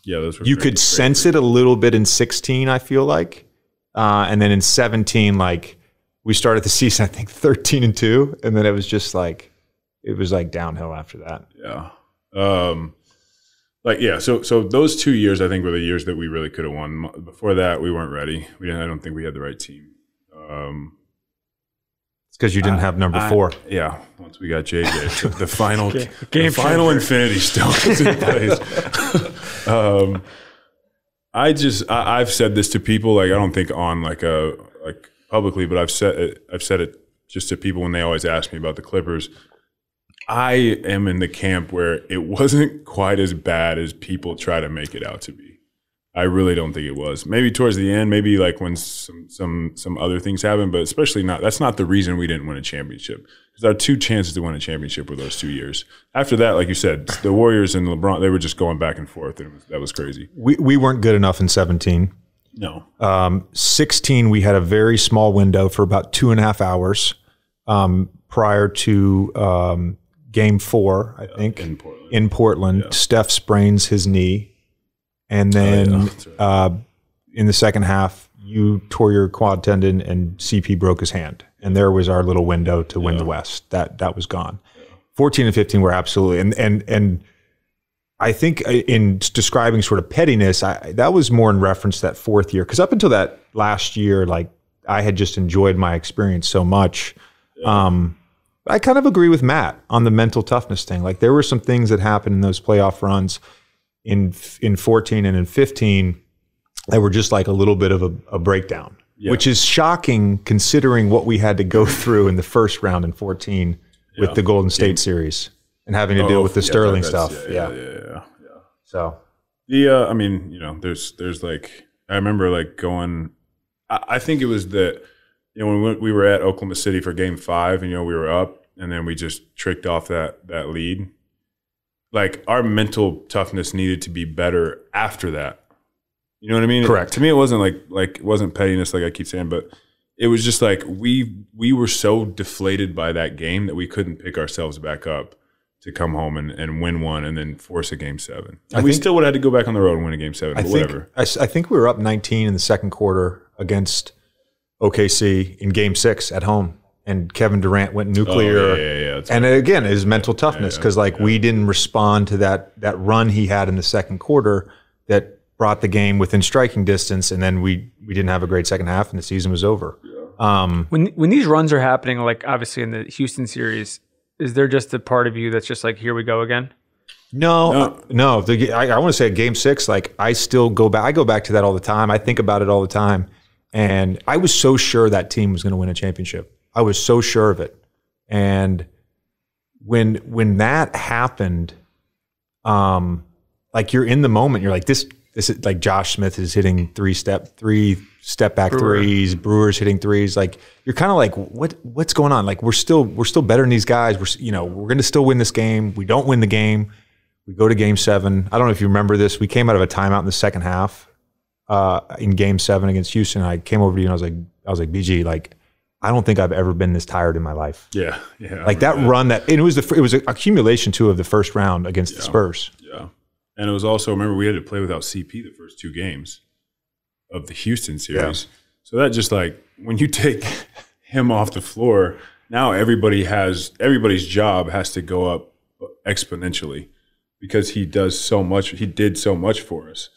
yeah, those were you great, could great, sense great. it a little bit in sixteen. I feel like. Uh, and then in seventeen, like we started the season, I think thirteen and two, and then it was just like it was like downhill after that. Yeah, um, like yeah. So so those two years, I think, were the years that we really could have won. Before that, we weren't ready. We didn't, I don't think we had the right team. Um, it's because you didn't I, have number I, four. Yeah. Once we got J J, the final game, the final Infinity Stone was in place. um, I just I, I've said this to people, like I don't think on like a like publicly, but I've said it, I've said it just to people when they always ask me about the Clippers. I am in the camp where it wasn't quite as bad as people try to make it out to be. I really don't think it was. Maybe towards the end, maybe like when some some some other things happened, but especially not. That's not the reason we didn't win a championship, because our two chances to win a championship were those two years. After that, like you said, the Warriors and LeBron, they were just going back and forth, and it was, that was crazy. We we weren't good enough in seventeen. No, um, sixteen we had a very small window for about two and a half hours um, prior to um, Game Four, I yeah, think in Portland. In Portland, yeah. Steph sprains his knee. And then oh, yeah. That's right. uh, in the second half, you tore your quad tendon and C P broke his hand. And there was our little window to win yeah. the West. That that was gone. Yeah. fourteen and fifteen were absolutely. And and and I think in describing sort of pettiness, I, that was more in reference to that fourth year. Because up until that last year, like I had just enjoyed my experience so much. Yeah. Um, I kind of agree with Matt on the mental toughness thing. Like there were some things that happened in those playoff runs in in fourteen and in fifteen, they were just like a little bit of a, a breakdown, yeah. which is shocking considering what we had to go through in the first round in fourteen yeah. with the Golden State yeah. series and having to oh, deal with the yeah, Sterling stuff. Yeah, yeah, yeah. yeah, yeah, yeah. So the uh, I mean, you know, there's there's like I remember like going. I, I think it was that you know when we, we were at Oklahoma City for Game Five, and you know we were up, and then we just tricked off that that lead. Like our mental toughness needed to be better after that. You know what I mean? Correct. It, to me, it wasn't like like it wasn't pettiness, like I keep saying, but it was just like we we were so deflated by that game that we couldn't pick ourselves back up to come home and, and win one and then force a game seven. And I we think, still would have had to go back on the road and win a game seven, I but think, whatever. I, I think we were up nineteen in the second quarter against O K C in game six at home. And Kevin Durant went nuclear. Oh, yeah, yeah, yeah. That's and right. again, his mental toughness, because yeah, yeah, like yeah. we didn't respond to that that run he had in the second quarter that brought the game within striking distance, and then we we didn't have a great second half, and the season was over. Yeah. Um, when when these runs are happening, like obviously in the Houston series, is there just a part of you that's just like, here we go again? No, no. Uh, no the, I, I want to say at game six, like I still go back. I go back to that all the time. I think about it all the time. And I was so sure that team was going to win a championship. I was so sure of it. And when when that happened, um, like you're in the moment. You're like this. This is like Josh Smith is hitting three step three step back Brewer. threes. Brewer's hitting threes. Like you're kind of like what what's going on? Like we're still we're still better than these guys. We're you know we're going to still win this game. We don't win the game. We go to game seven. I don't know if you remember this. We came out of a timeout in the second half. Uh, in game seven against Houston, I came over to you and I was like, I was like, B G, like, I don't think I've ever been this tired in my life. Yeah, yeah. Like that, that run that it was the it was an accumulation too of the first round against yeah, the Spurs. Yeah, and it was also remember we had to play without C P the first two games of the Houston series. Yeah. So that just like when you take him off the floor, now everybody has everybody's job has to go up exponentially because he does so much. He did so much for us.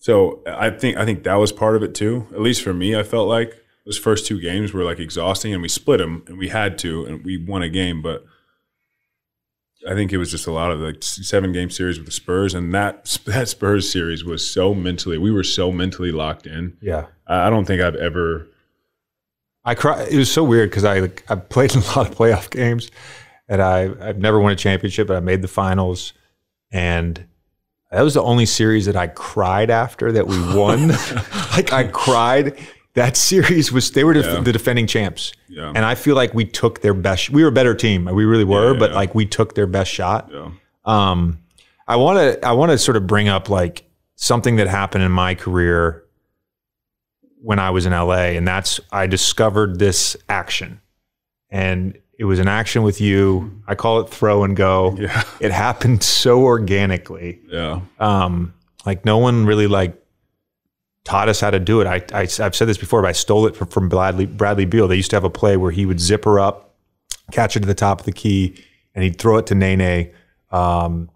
So I think I think that was part of it too. At least for me, I felt like those first two games were like exhausting, and we split them, and we had to, and we won a game. But I think it was just a lot of the seven game series with the Spurs, and that that Spurs series was so mentally we were so mentally locked in. Yeah, I don't think I've ever. I cry. It was so weird because I I played in a lot of playoff games, and I I've never won a championship, but I made the finals, and. That was the only series that I cried after that we won. Like I cried. That series was they were def yeah. the defending champs, yeah. and I feel like we took their best. We were a better team. We really were, yeah, yeah, but yeah. like we took their best shot. Yeah. Um, I want to I want to sort of bring up like something that happened in my career when I was in L A, and that's I discovered this action, and. It was an action with you. I call it throw and go. Yeah. It happened so organically. Yeah. Um, like no one really like taught us how to do it. I, I, I've said this before, but I stole it from, from Bradley, Bradley Beal. They used to have a play where he would zip her up, catch her to the top of the key, and he'd throw it to Nene um,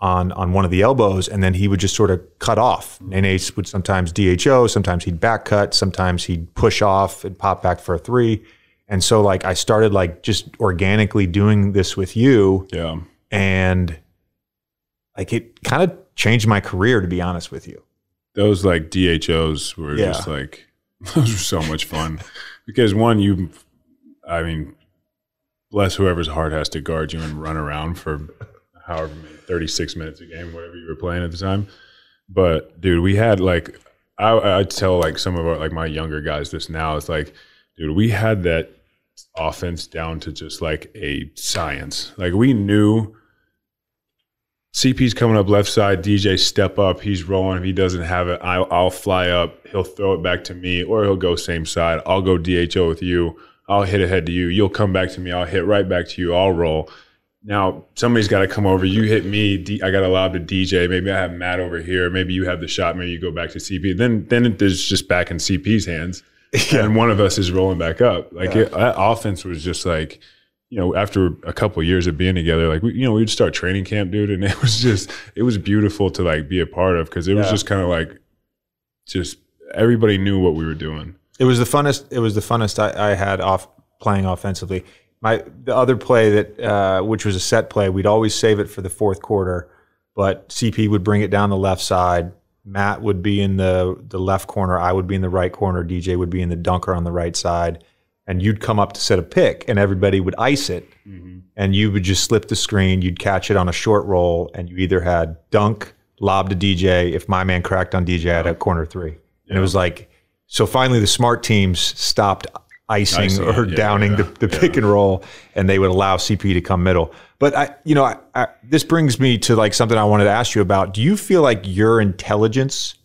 on, on one of the elbows, and then he would just sort of cut off. Mm-hmm. Nene would sometimes D H O, sometimes he'd back cut, sometimes he'd push off and pop back for a three. And so like I started like just organically doing this with you. Yeah. And like it kind of changed my career, to be honest with you. Those like D H Os were yeah. just like, those were so much fun. Because one, you, I mean, bless whoever's heart has to guard you and run around for however many, thirty-six minutes a game, whatever you were playing at the time. But dude, we had like, I, I tell like some of our, like my younger guys this now, it's like, dude, we had that offense down to just like a science. Like we knew C P's coming up left side, D J step up, he's rolling. If he doesn't have it, I'll, I'll fly up. He'll throw it back to me or he'll go same side. I'll go D H O with you. I'll hit ahead to you. You'll come back to me. I'll hit right back to you. I'll roll. Now, somebody's got to come over. You hit me. D I got allowed to D J. Maybe I have Matt over here. Maybe you have the shot. Maybe you go back to C P. Then, then it is just back in C P's hands. Yeah. And one of us is rolling back up. Like yeah. it, that offense was just like, you know, after a couple of years of being together, like, we, you know, we'd start training camp, dude. And it was just, it was beautiful to like be a part of. Cause it yeah. was just kind of like, just everybody knew what we were doing. It was the funnest. It was the funnest I, I had off playing offensively. My, the other play that, uh, which was a set play, we'd always save it for the fourth quarter, but C P would bring it down the left side. Matt would be in the, the left corner. I would be in the right corner. D J would be in the dunker on the right side. And you'd come up to set a pick, and everybody would ice it. Mm-hmm. And you would just slip the screen. You'd catch it on a short roll, and you either had dunk, lob to D J. If my man cracked on D J, I'd have corner three. Yeah. And it was like, so finally the smart teams stopped icing, icing or yeah, downing yeah, the, the yeah. pick and roll, and they would allow C P to come middle. But I, you know, I, I, this brings me to like something I wanted to ask you about. Do you feel like your intelligence,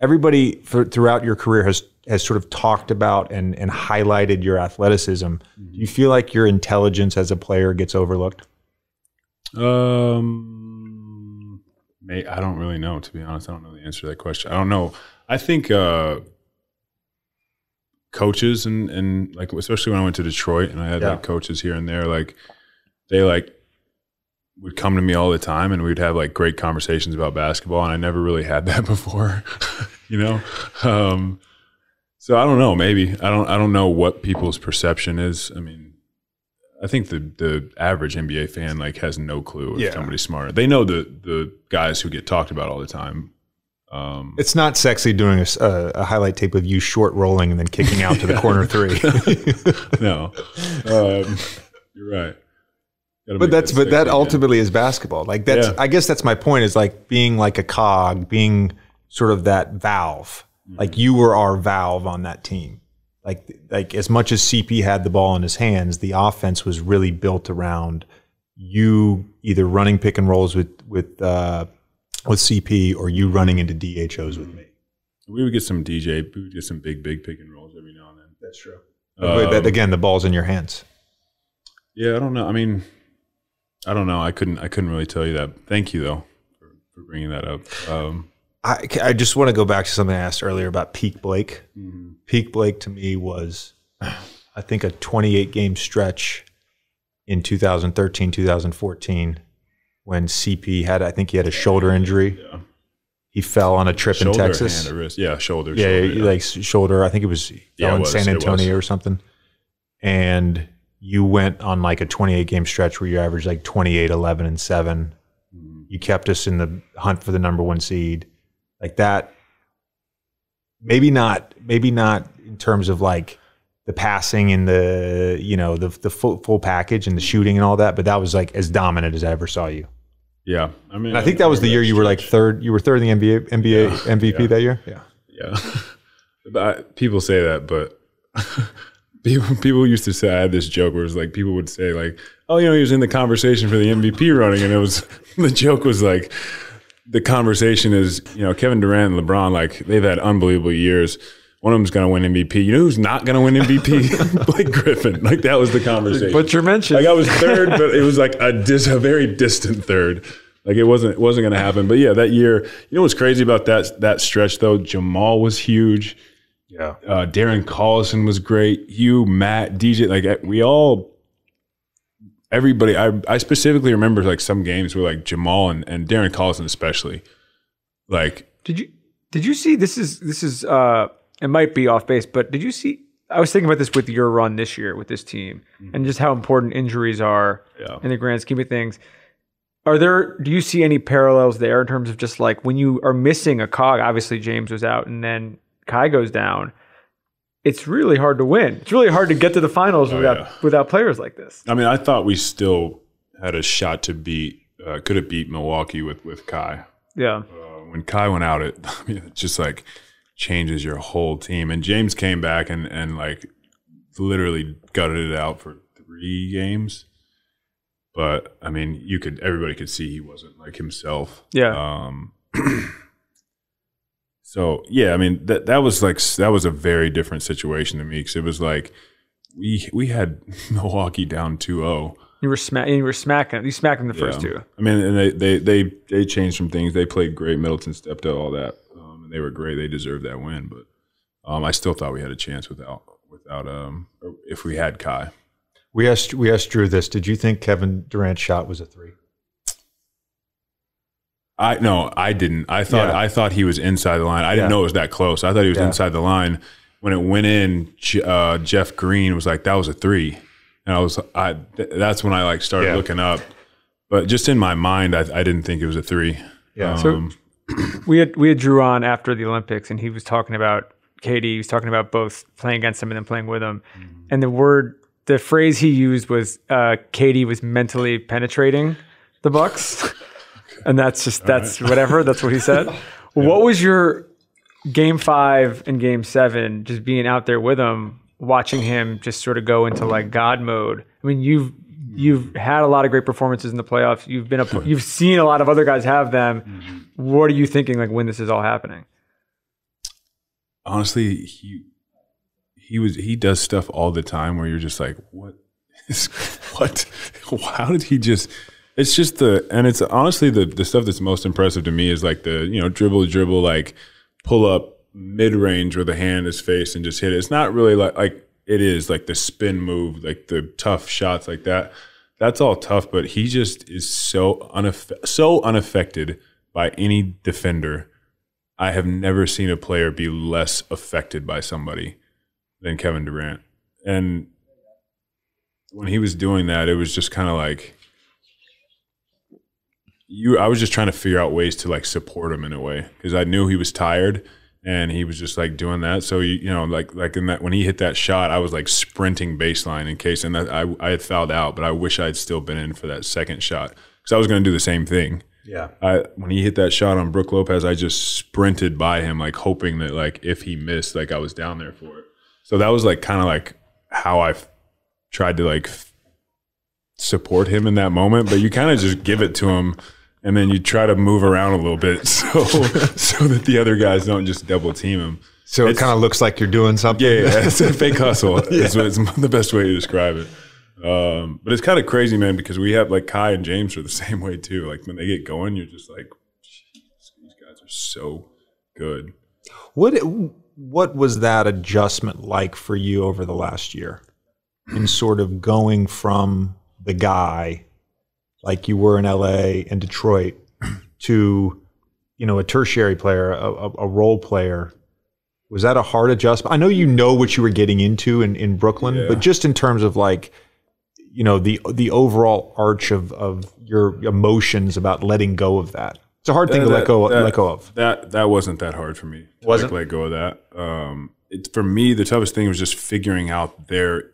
everybody for, throughout your career has has sort of talked about and and highlighted your athleticism? Mm-hmm. Do you feel like your intelligence as a player gets overlooked? Um, I don't really know, to be honest. I don't know the answer to that question. I don't know. I think uh, coaches and and like especially when I went to Detroit and I had yeah. like coaches here and there, like they like. would come to me all the time and we'd have like great conversations about basketball. And I never really had that before, you know? Um, so I don't know, maybe I don't, I don't know what people's perception is. I mean, I think the, the average N B A fan like has no clue if yeah. somebody's smart. They know the, the guys who get talked about all the time. Um, it's not sexy doing a, a highlight tape of you short rolling and then kicking out to the corner three. No, um, you're right. Gotta but that's, that but that again. ultimately is basketball. Like that's, yeah. I guess that's my point is like being like a cog, being sort of that valve. Mm-hmm. Like you were our valve on that team. Like, like as much as C P had the ball in his hands, the offense was really built around you either running pick and rolls with, with, uh, with C P or you running into D H Os with me. We would get some D J, we would get some big, big pick and rolls every now and then. That's true. Um, but again, the ball's in your hands. Yeah, I don't know. I mean, I don't know. I couldn't, I couldn't really tell you that. Thank you though for, for bringing that up. Um, I, I just want to go back to something I asked earlier about peak Blake. Mm-hmm. Peak Blake to me was, I think, a twenty-eight game stretch in two thousand thirteen, two thousand fourteen when C P had, I think he had a shoulder injury. Yeah. He fell on a trip shoulder, in Texas. Hand, wrist. Yeah, shoulder. Yeah, shoulder, yeah, like shoulder. I think it was, yeah, it was in San Antonio or something. And you went on like a twenty-eight game stretch where you averaged like twenty-eight, eleven, and seven. Mm-hmm. You kept us in the hunt for the number one seed. Like that, maybe not, maybe not in terms of like the passing and the, you know, the the full, full package and the shooting and all that, but that was like as dominant as I ever saw you. Yeah, I mean, and I think I that was the year you stretch. were like third. You were third in the N B A, N B A yeah. M V P yeah. that year. Yeah, yeah. But I, people say that, but people people used to say, I had this joke where it was like people would say like, oh, you know, he was in the conversation for the M V P running, and it was the joke was like. The conversation is, you know, Kevin Durant and LeBron, like, they've had unbelievable years. One of them's going to win M V P. You know who's not going to win M V P? Blake Griffin. Like, that was the conversation. But you're mentioned. Like, I was third, but it was, like, a, dis a very distant third. Like, it wasn't it wasn't going to happen. But, yeah, that year, you know what's crazy about that that stretch, though? Jamal was huge. Yeah. Uh, Darren Collison was great. You, Matt, D J, like, we all – Everybody, I, I specifically remember like some games where like Jamal and, and Darren Collison especially, like. Did you did you see this is this is uh it might be off base, but did you see? I was thinking about this with your run this year with this team mm-hmm. and just how important injuries are yeah. in the grand scheme of things. Are there? Do you see any parallels there in terms of just like when you are missing a cog? Obviously, James was out, and then Kai goes down. It's really hard to win. It's really hard to get to the finals oh, without yeah. without players like this. I mean, I thought we still had a shot to beat, uh, could have beat Milwaukee with, with Kai. Yeah. Uh, when Kai went out, it, I mean, it just like changes your whole team. And James came back and, and like literally gutted it out for three games. But I mean, you could, everybody could see he wasn't like himself. Yeah. Um, So yeah, I mean that that was like that was a very different situation to me because it was like we we had Milwaukee down two oh. You were smacking, you were smacking, you smacked them the yeah. first two. I mean, and they they they they changed some things. They played great. Middleton stepped up, all that, um, and they were great. They deserved that win, but um, I still thought we had a chance without without um if we had Kai. We asked we asked Drew this. Did you think Kevin Durant's shot was a three? I no, I didn't. I thought yeah. I thought he was inside the line. I didn't yeah. know it was that close. I thought he was yeah. inside the line. When it went in, uh, Jeff Green was like, "That was a three," and I was, I. Th that's when I like started yeah. looking up, but just in my mind, I, I didn't think it was a three. Yeah. Um, so we had we had Drew on after the Olympics, and he was talking about K D. He was talking about both playing against him and then playing with him, mm-hmm. and the word, the phrase he used was, uh, "K D was mentally penetrating the Bucks." And that's just, that's right. whatever. That's what he said. yeah. What was your game five and game seven, just being out there with him, watching him just sort of go into like God mode? I mean, you've, you've had a lot of great performances in the playoffs. You've been, a, you've seen a lot of other guys have them. What are you thinking like when this is all happening? Honestly, he, he was, he does stuff all the time where you're just like, what is, what, how did he just, It's just the, and it's honestly the the stuff that's most impressive to me is like the, you know, dribble, dribble, like pull up mid range where the hand is faced and just hit it. It's not really like, like it is like the spin move, like the tough shots like that. That's all tough, but he just is so, unaff so unaffected by any defender. I have never seen a player be less affected by somebody than Kevin Durant. And when he was doing that, it was just kind of like, you, I was just trying to figure out ways to like support him in a way, because I knew he was tired and he was just like doing that. So you, you know, like like in that when he hit that shot, I was like sprinting baseline in case, and that I I had fouled out, but I wish I had still been in for that second shot because I was going to do the same thing. Yeah. I when he hit that shot on Brook Lopez, I just sprinted by him, like hoping that like if he missed, like I was down there for it. So that was like kind of like how I tried to like f support him in that moment, but you kind of just give it to him and then you try to move around a little bit so so that the other guys don't just double team him. So it's, it kind of looks like you're doing something. Yeah, yeah, it's a fake hustle. Yeah. It's, it's the best way to describe it. Um, but it's kind of crazy, man, because we have like Kai and James are the same way too. Like when they get going, you're just like, geez, these guys are so good. What what was that adjustment like for you over the last year, in sort of going from the guy like you were in L A and Detroit to, you know, a tertiary player, a, a role player? Was that a hard adjustment? I know you know what you were getting into in, in Brooklyn, yeah. but just in terms of like, you know, the the overall arch of, of your emotions about letting go of that. It's a hard thing that, to let go, that, let go of. That that wasn't that hard for me. To wasn't? Like, let go of that. Um, it, for me, the toughest thing was just figuring out their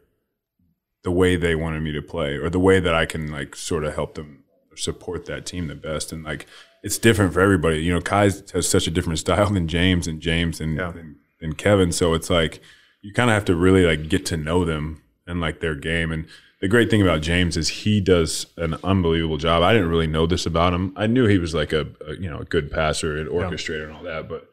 the way they wanted me to play, or the way that I can like sort of help them support that team the best. And like, it's different for everybody. You know, Kai has such a different style than James and James and, yeah. and, and Kevin. So it's like, you kind of have to really like get to know them and like their game. And the great thing about James is he does an unbelievable job. I didn't really know this about him. I knew he was like a, a you know, a good passer and orchestrator yeah. and all that, but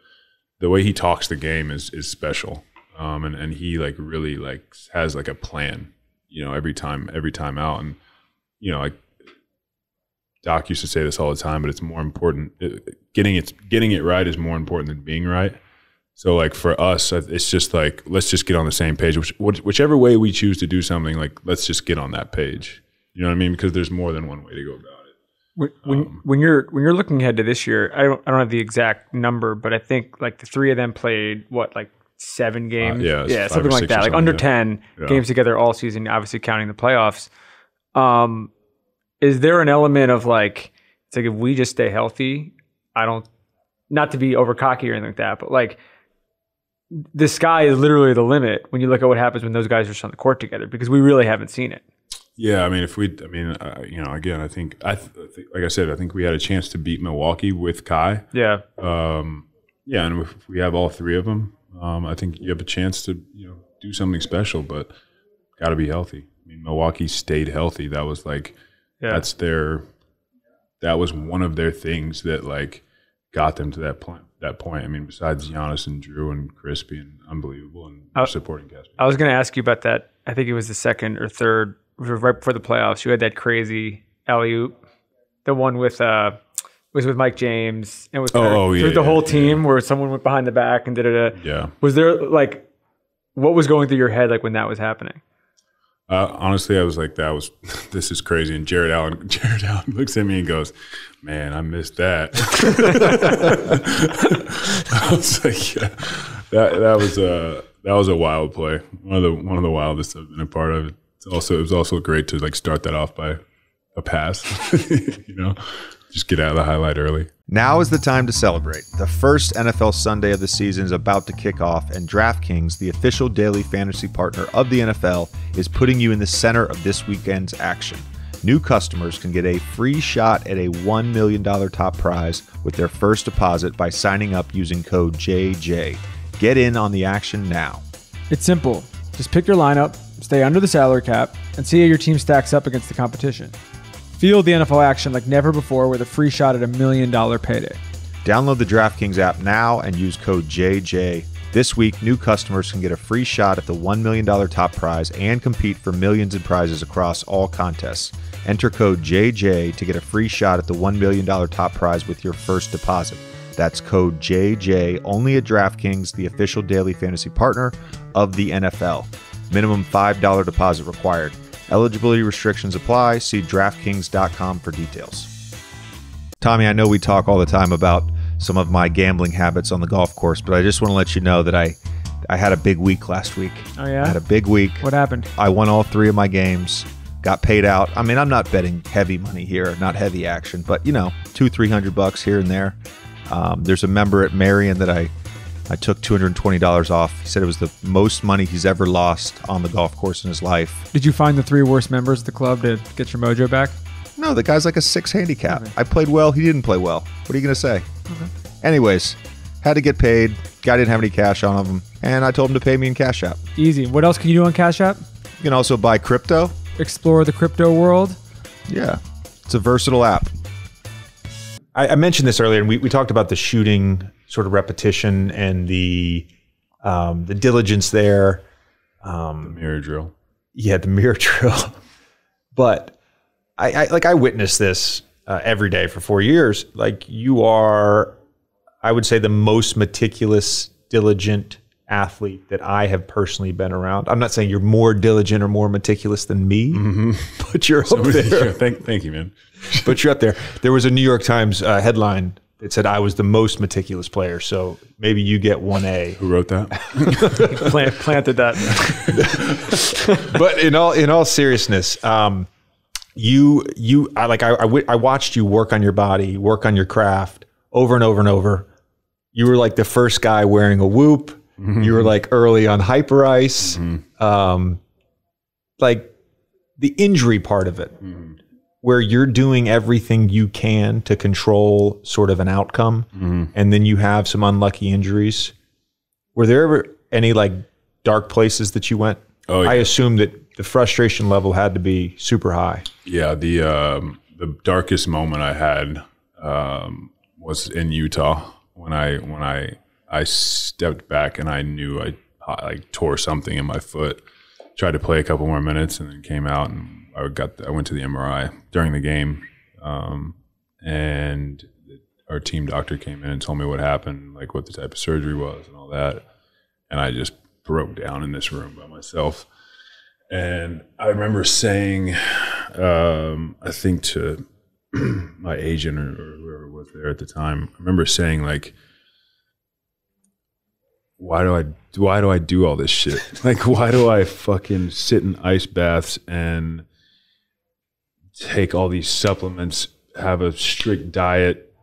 the way he talks the game is, is special. Um, and, and he like really like has like a plan, you know, every time, every time out. And, you know, like Doc used to say this all the time, but it's more important. It, getting it, getting it right is more important than being right. So like for us, it's just like, let's just get on the same page. Which, whichever way we choose to do something, like let's just get on that page. You know what I mean? Because there's more than one way to go about it. When, um, when you're when you're looking ahead to this year, I don't I don't have the exact number, but I think like the three of them played what, like seven games, uh, yeah, yeah something like that, like under yeah. ten yeah. games together all season, obviously counting the playoffs. Um, is there an element of like it's like if we just stay healthy, I don't not to be over cocky or anything like that, but like. The sky is literally the limit when you look at what happens when those guys are just on the court together, because we really haven't seen it. Yeah, I mean, if we, I mean, uh, you know, again, I think, I, th I think, like I said, I think we had a chance to beat Milwaukee with Kai. Yeah. Um, yeah, and if we have all three of them, um, I think you have a chance to, you know, do something special, but got to be healthy. I mean, Milwaukee stayed healthy. That was like, yeah. that's their, that was one of their things that like got them to that point. That point, I mean, besides Giannis and Drew and Chris being unbelievable and I, supporting cast. I was going to ask you about that. I think it was the second or third, right before the playoffs. You had that crazy alley-oop, the one with uh, was with Mike James and with oh, Derek, oh, yeah, the yeah, whole team yeah. where someone went behind the back and da da da. Yeah, was there like what was going through your head like when that was happening? Uh, honestly, I was like, that was, this is crazy. And Jared Allen, Jared Allen looks at me and goes, man, I missed that. I was like, yeah, that, that was a, that was a wild play. One of the, one of the wildest I've been a part of. It's also, it was also great to like start that off by a pass, you know, just get out of the highlight early. Now is the time to celebrate. The first N F L Sunday of the season is about to kick off, and DraftKings, the official daily fantasy partner of the N F L, is putting you in the center of this weekend's action. New customers can get a free shot at a one million dollar top prize with their first deposit by signing up using code J J. Get in on the action now. It's simple. Just pick your lineup, stay under the salary cap, and see how your team stacks up against the competition. Feel the N F L action like never before with a free shot at a million dollar payday. Download the DraftKings app now and use code J J. This week, new customers can get a free shot at the one million dollar top prize and compete for millions in prizes across all contests. Enter code J J to get a free shot at the one million dollar top prize with your first deposit. That's code J J, only at DraftKings, the official daily fantasy partner of the N F L. Minimum five dollar deposit required. Eligibility restrictions apply. See DraftKings dot com for details. Tommy, I know we talk all the time about some of my gambling habits on the golf course, but I just want to let you know that I, I had a big week last week. Oh, yeah? I had a big week. What happened? I won all three of my games. got paid out. I mean, I'm not betting heavy money here, not heavy action, but, you know, two, three hundred bucks here and there. Um, there's a member at Marion that I, I took two hundred twenty dollars off. He said it was the most money he's ever lost on the golf course in his life. Did you find the three worst members of the club to get your mojo back? No, the guy's like a six handicap. Okay. I played well. He didn't play well. What are you going to say? Okay. Anyways, had to get paid. Guy didn't have any cash on him. And I told him to pay me in Cash App. Easy. What else can you do on Cash App? You can also buy crypto. Explore the crypto world. Yeah. It's a versatile app. I, I mentioned this earlier, and we, we talked about the shooting sort of repetition and the um, the diligence there. Um, the mirror drill. Yeah, the mirror drill. But I, I like I witnessed this uh, every day for four years. Like you are, I would say, the most meticulous, diligent athlete that I have personally been around. I'm not saying you're more diligent or more meticulous than me, mm-hmm. but you're so up there. Yeah, thank, thank you, man. But you're up there. There was a New York Times uh, headline that said I was the most meticulous player. So maybe you get one A. Who wrote that? Plant, planted that. But in all in all seriousness, um, you you I like I, I, w I watched you work on your body, work on your craft over and over and over. You were like the first guy wearing a Whoop. Mm-hmm. You were like early on Hyper Ice. Mm-hmm. um, like the injury part of it, mm-hmm. where you're doing everything you can to control sort of an outcome, mm-hmm. and then you have some unlucky injuries. Were there ever any like dark places that you went? Oh, yeah. I assume that the frustration level had to be super high. Yeah, the um, the darkest moment I had um, was in Utah when I when I. I stepped back and I knew I, I like tore something in my foot. Tried to play a couple more minutes and then came out and I got the, I went to the M R I during the game, um, and our team doctor came in and told me what happened, like what the type of surgery was and all that. And I just broke down in this room by myself. And I remember saying, um, I think to my agent or, or whoever was there at the time, I remember saying like, why do I, why do I do all this shit? Like, why do I fucking sit in ice baths and take all these supplements, have a strict diet?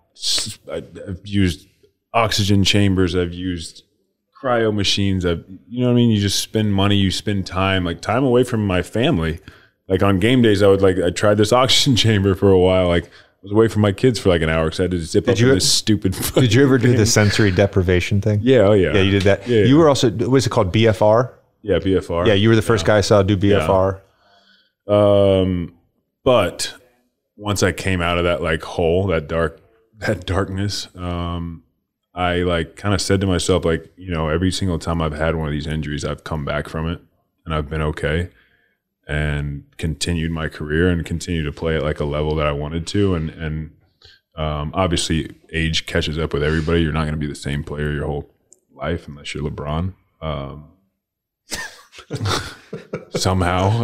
I've used oxygen chambers. I've used cryo machines. I've, you know what I mean? You just spend money, you spend time, like time away from my family. Like on game days, I would like, I tried this oxygen chamber for a while. Like, I was away from my kids for like an hour because I had to zip did up you, in this stupid fucking Did you ever do thing. the sensory deprivation thing? Yeah, oh yeah. Yeah, you did that. Yeah, you yeah. were also, what is it called, B F R? Yeah, B F R. Yeah, you were the first yeah. guy I saw do B F R. Yeah. Um, but once I came out of that like hole, that dark, that darkness, um, I like kind of said to myself, like, you know, every single time I've had one of these injuries, I've come back from it and I've been okay. And continued my career and continued to play at like a level that I wanted to. And, and um, obviously age catches up with everybody. You're not going to be the same player your whole life unless you're LeBron. Um, somehow.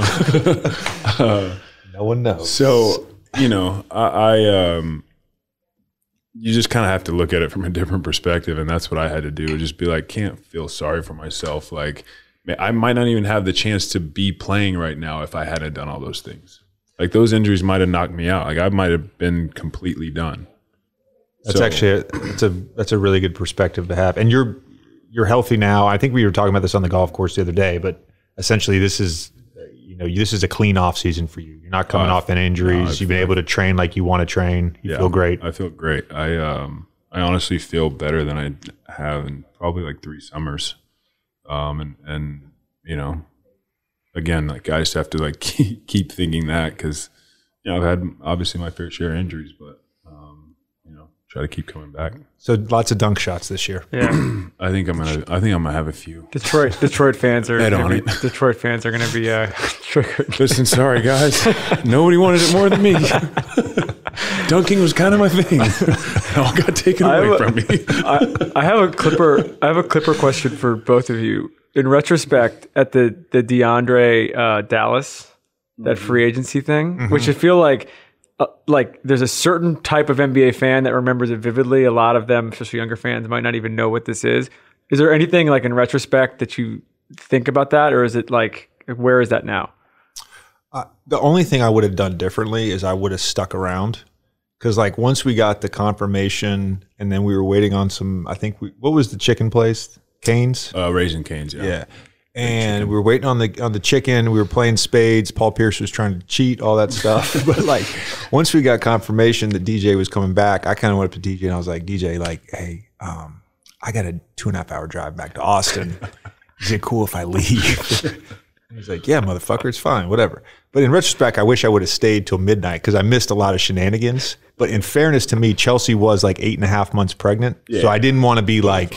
uh, no one knows. So, you know, I, I um, you just kind of have to look at it from a different perspective. And that's what I had to do. Just be like, can't feel sorry for myself. Like, I might not even have the chance to be playing right now if I hadn't done all those things. Like those injuries might have knocked me out. Like I might have been completely done. That's so. actually a, that's a that's a really good perspective to have. And you're you're healthy now. I think we were talking about this on the golf course the other day, but essentially this is you know this is a clean off season for you. You're not coming uh, off in injuries. No, You've been great. able to train like you want to train. You yeah, feel great. I feel great. I um I honestly feel better than I have in probably like three summers. Um, and, and, you know, again, like I just have to like keep, keep thinking that because, you know, I've had obviously my fair share of injuries, but, um, you know, try to keep coming back. So lots of dunk shots this year. Yeah. I think I'm going to, I think I'm going to have a few. Detroit, Detroit fans are, gonna be, Detroit fans are going to be, uh, triggered. Listen, sorry guys, nobody wanted it more than me. Dunking was kind of my thing. It all got taken away a, from me. I, I have a Clipper. I have a Clipper question for both of you. In retrospect, at the the DeAndre uh, Dallas that mm-hmm. free agency thing, mm-hmm. which I feel like uh, like there's a certain type of N B A fan that remembers it vividly. A lot of them, especially younger fans, might not even know what this is. Is there anything like in retrospect that you think about that, or is it like where is that now? Uh, the only thing I would have done differently is I would have stuck around. Because, like, once we got the confirmation and then we were waiting on some, I think, we, what was the chicken place? Canes? Uh, Raising Canes, yeah. Yeah. And chicken. We were waiting on the on the chicken. We were playing spades. Paul Pierce was trying to cheat, all that stuff. But, like, once we got confirmation that D J was coming back, I kind of went up to D J and I was like, D J, like, hey, um, I got a two and a half hour drive back to Austin. Is it cool if I leave? He's like, yeah, motherfucker, it's fine, whatever. But in retrospect, I wish I would have stayed till midnight because I missed a lot of shenanigans. But in fairness to me, Chelsea was like eight and a half months pregnant. Yeah. So I didn't want to be like,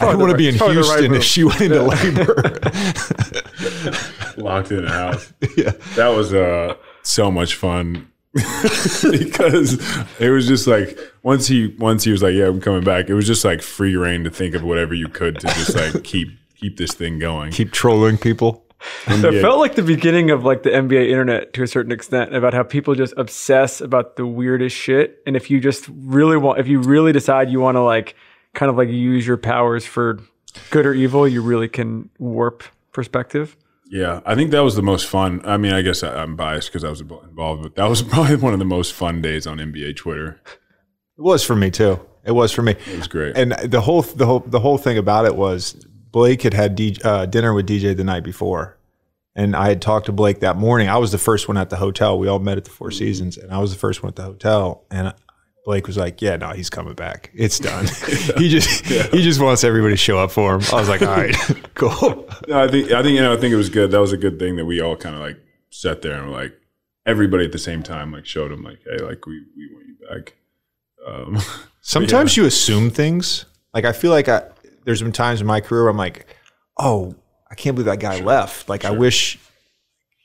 I didn't want right, to be in Houston right if she went into yeah. labor. Locked in a house. Yeah. That was uh, so much fun because it was just like, once he, once he was like, yeah, I'm coming back, it was just like free reign to think of whatever you could to just like keep, keep this thing going. Keep trolling people. So it felt like the beginning of like the N B A internet to a certain extent about how people just obsess about the weirdest shit. And if you just really want, if you really decide you want to like kind of like use your powers for good or evil, you really can warp perspective. Yeah. I think that was the most fun. I mean, I guess I, I'm biased because I was involved, but that was probably one of the most fun days on N B A Twitter. It was for me too. It was for me. It was great. And the whole, the whole, the whole thing about it was, Blake had had D, uh, dinner with D J the night before, and I had talked to Blake that morning. I was the first one at the hotel. We all met at the Four Seasons, and I was the first one at the hotel. And Blake was like, "Yeah, no, he's coming back. It's done. yeah. He just yeah. he just wants everybody to show up for him." I was like, "All right, cool." No, I think I think you know I think it was good. That was a good thing that we all kind of like sat there and were like everybody at the same time like showed him like, "Hey, like we we want you back." Um, Sometimes yeah. you assume things. Like I feel like I. There's been times in my career where I'm like, oh, I can't believe that guy sure. left. Like, sure. I wish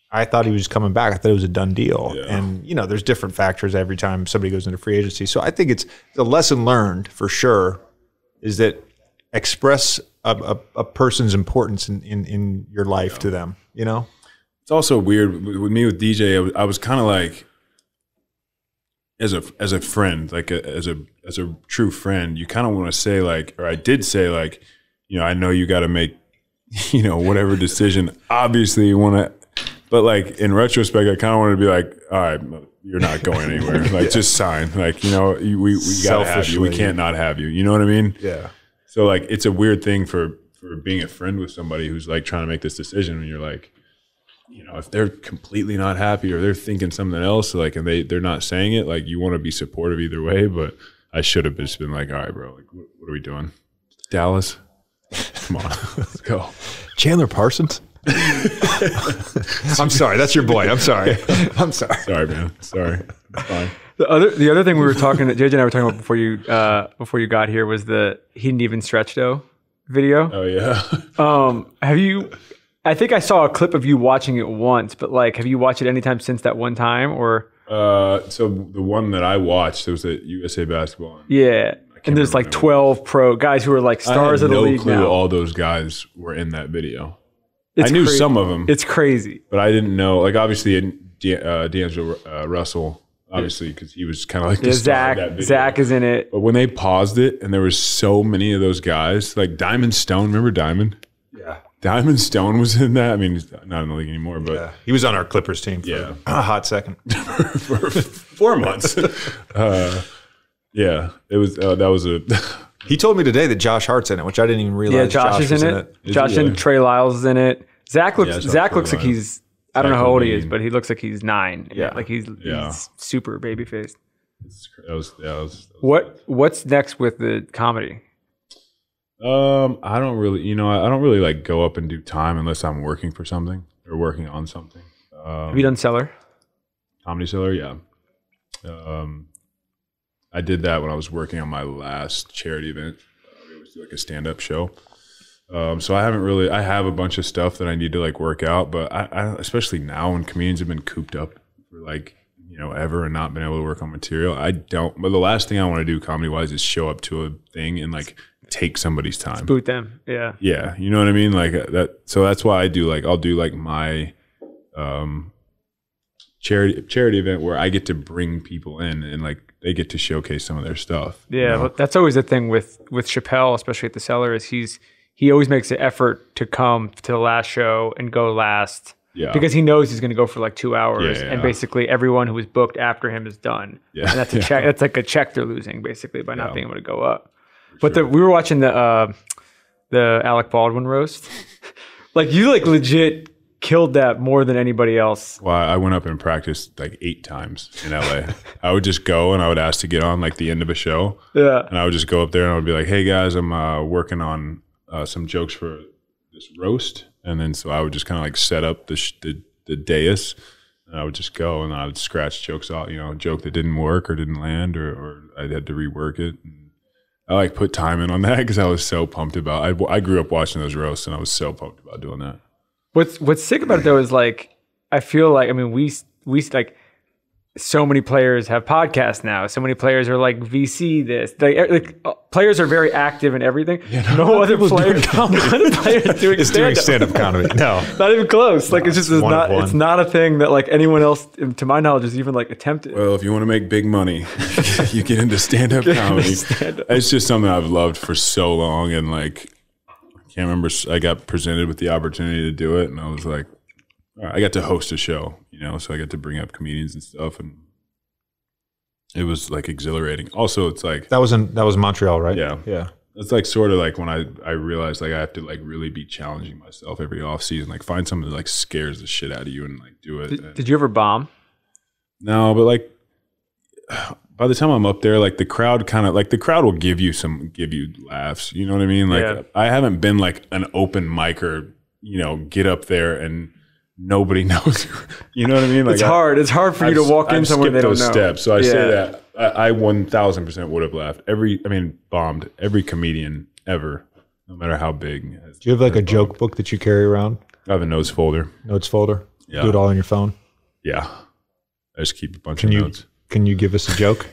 I thought he was coming back. I thought it was a done deal. Yeah. And, you know, there's different factors every time somebody goes into free agency. So I think it's the lesson learned for sure is that express a, a, a person's importance in, in, in your life yeah. to them, you know? It's also weird. With me, with D J, I was, I was kind of like, as a as a friend, like a, as a as a true friend, you kind of want to say like, or I did say like, you know, I know you got to make, you know, whatever decision. Obviously, you want to, but like in retrospect, I kind of wanted to be like, all right, you're not going anywhere. Like yeah. just sign. Like you know, we we got to have you. We can't yeah. not have you. You know what I mean? Yeah. So like, it's a weird thing for for being a friend with somebody who's like trying to make this decision, and you're like. You know, if they're completely not happy or they're thinking something else, like, and they, they're not saying it, like, you want to be supportive either way, but I should have just been like, all right, bro, like, what, what are we doing? Dallas? Come on, let's go. Chandler Parsons? I'm sorry. That's your boy. I'm sorry. I'm sorry. Sorry, man. Sorry. It's fine. The other, the other thing we were talking, J J and I were talking about before you, uh, before you got here was the he didn't even stretch though video. Oh, yeah. Um, have you... I think I saw a clip of you watching it once, but like, have you watched it anytime since that one time or? Uh, so the one that I watched, it was at U S A Basketball. Yeah. And there's like twelve pro guys who are like stars of the league now. I had no clue all those guys were in that video. I knew some of them. It's crazy. But I didn't know, like obviously De, uh, D'Angelo uh, Russell, obviously, because he was kind of like the yeah, star of that video. Zach is in it. But when they paused it and there were so many of those guys, like Diamond Stone, remember Diamond? Yeah. Diamond Stone was in that. I mean, he's not in the league anymore, but yeah. he was on our Clippers team for yeah. a hot second for four months. uh, yeah, it was. Uh, that was a. He told me today that Josh Hart's in it, which I didn't even realize. Yeah, Josh, Josh is in it. In it. Is Josh and Trey Lyles is in it. Zach looks. Yeah, Zach Trey looks Lyles. Like he's. I don't Zach know how old mean. He is, but he looks like he's nine. Yeah, yeah. like he's, yeah. he's super baby faced. That was, yeah, that was, that was what bad. What's next with the comedy? Um, I don't really, you know, I don't really like go up and do time unless I'm working for something or working on something. Um, Have you done Cellar? Comedy Cellar, yeah. Um, I did that when I was working on my last charity event. Uh, it was like a stand-up show. Um, so I haven't really, I have a bunch of stuff that I need to like work out, but I, I especially now when comedians have been cooped up for like, you know, ever and not been able to work on material, I don't, but the last thing I want to do comedy-wise is show up to a thing and like, take somebody's time, boot them. Yeah. Yeah. You know what I mean? Like that. So that's why I do like, I'll do like my, um, charity, charity event where I get to bring people in and like, they get to showcase some of their stuff. Yeah. You know? That's always the thing with, with Chappelle, especially at the Cellar is he's, he always makes an effort to come to the last show and go last Yeah. Because he knows he's going to go for like two hours yeah, yeah, and basically everyone who was booked after him is done. Yeah. And that's a yeah. check. That's like a check they're losing basically by not yeah. being able to go up. For but sure. the, we were watching the, uh, the Alec Baldwin roast. Like you like legit killed that more than anybody else. Well, I went up and practiced like eight times in L A. I would just go and I would ask to get on like the end of a show. Yeah. And I would just go up there and I would be like, hey guys, I'm uh, working on uh, some jokes for this roast. And then so I would just kind of like set up the, sh the the dais, and I would just go and I would scratch jokes out, you know, a joke that didn't work or didn't land, or, or I'd had to rework it. And I like put time in on that because I was so pumped about it. I, I grew up watching those roasts and I was so pumped about doing that. What's what's sick about it though is like, I feel like, I mean, we, we like, so many players have podcasts now. So many players are like V C this. They, like uh, players are very active in everything. Yeah, no, no other player doing players doing stand-up stand comedy. No, not even close. No, like it's just it's not. It's not a thing that like anyone else, to my knowledge, is even like attempted. Well, if you want to make big money, you get into stand-up comedy. Into stand -up. It's just something I've loved for so long, and like I can't remember. I got presented with the opportunity to do it, and I was like, I got to host a show, you know, so I got to bring up comedians and stuff, and it was like exhilarating. Also, it's like that was in that was Montreal, right? Yeah, yeah. It's like sort of like when I I realized like I have to like really be challenging myself every off season, like find something that like scares the shit out of you and like do it. Did, did you ever bomb? No, but like by the time I'm up there, like the crowd kind of like the crowd will give you some give you laughs. You know what I mean? Like yeah. I haven't been like an open micer, you know, get up there and nobody knows you. You know what I mean? Like it's I, hard. It's hard for you I've, to walk I've in somewhere they don't those know. Steps. So I yeah. say that I, I one thousand percent would have laughed. Every, I mean, bombed every comedian ever, no matter how big. Has, do you have like a bombed. joke book that you carry around? I have a notes folder. Notes folder. Yeah. Do it all on your phone. Yeah, I just keep a bunch can of you, notes. Can you give us a joke?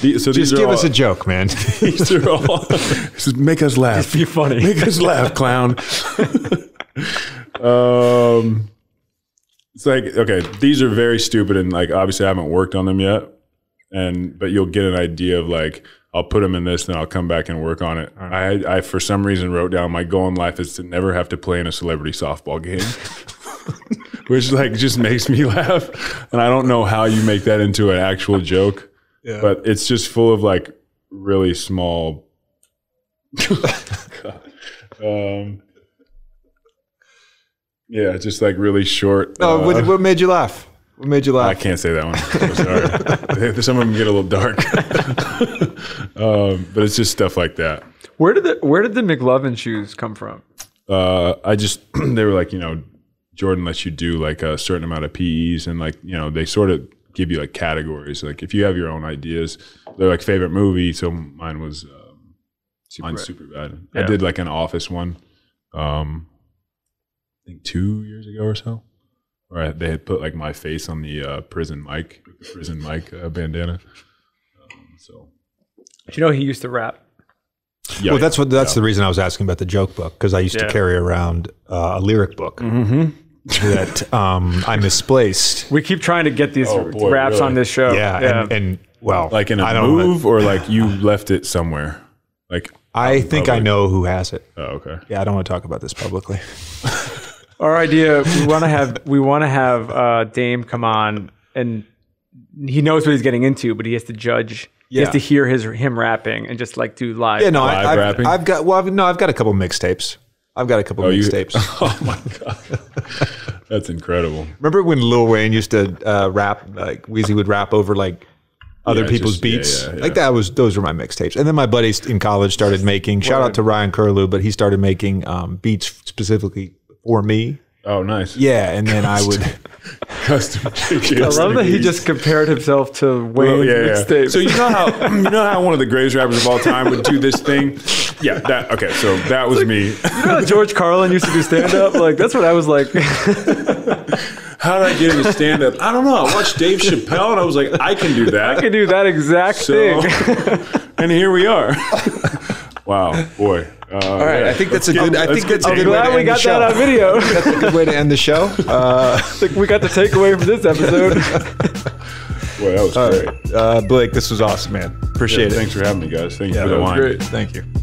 the, so just give all, us a joke, man. These are all. Just make us laugh. Just be funny. Make us laugh, clown. Um, it's like, okay, these are very stupid and like, obviously I haven't worked on them yet. And, but you'll get an idea of like, I'll put them in this and I'll come back and work on it. Right. I, I, for some reason wrote down my goal in life is to never have to play in a celebrity softball game, which like just makes me laugh. And I don't know how you make that into an actual joke, yeah. but it's just full of like really small, um, yeah, just like really short. No, uh, what, what made you laugh? What made you laugh? I can't say that one. I'm sorry. Some of them get a little dark. um, but it's just stuff like that. Where did the Where did the McLovin shoes come from? Uh, I just they were like, you know, Jordan lets you do like a certain amount of P Es, and like, you know, they sort of give you like categories. Like if you have your own ideas, they're like favorite movie. So mine was um, super mine's super bad. Yeah. I did like an office one. Um, I think two years ago or so, where I, they had put like my face on the uh, prison mic, the prison mic uh, bandana. Um, so, but you know, he used to rap. Yeah, well, that's what that's yeah. the reason I was asking about the joke book, because I used yeah. to carry around uh, a lyric book mm-hmm. that um, I misplaced. We keep trying to get these oh, boy, raps really? on this show. Yeah, yeah. And, and well, like in a I move don't, or like you left it somewhere, like. I think public. I know who has it. Oh, okay. Yeah, I don't want to talk about this publicly. Our idea, we want to have we want to have uh, Dame come on, and he knows what he's getting into, but he has to judge. Yeah. He has to hear his him rapping and just like do live. Yeah, no, live I, I've, rapping. I've got well, I've, no, I've got a couple mixtapes. I've got a couple oh, mixtapes. Oh my god, that's incredible. Remember when Lil Wayne used to uh, rap? Like Weezy would rap over like other yeah, people's just, beats. Yeah, yeah, yeah. Like that was those were my mixtapes. And then my buddies in college started making. Shout out to Ryan Curlew, but he started making um, beats specifically. Or me. Oh, nice. Yeah, and then custom, I would... custom I love that he just compared himself to Wayne's well, yeah, mixtape. Yeah. So you know how you know how one of the greatest rappers of all time would do this thing? Yeah, that, okay, so that was like, me. You know how George Carlin used to do stand-up? Like, that's what I was like. How did I get into stand-up? I don't know. I watched Dave Chappelle, and I was like, I can do that. I can do that exact so, thing. And here we are. Wow, boy. Uh, All right, yeah. I think that's let's a good. I think that's a good. Glad we got that on video. That's a good way to end the show. Uh, I think we got the takeaway from this episode. Boy, that was All great, right. uh, Blake. This was awesome, man. Appreciate yeah, it. Thanks for having me, guys. Thank yeah, you for the wine. Great. Thank you.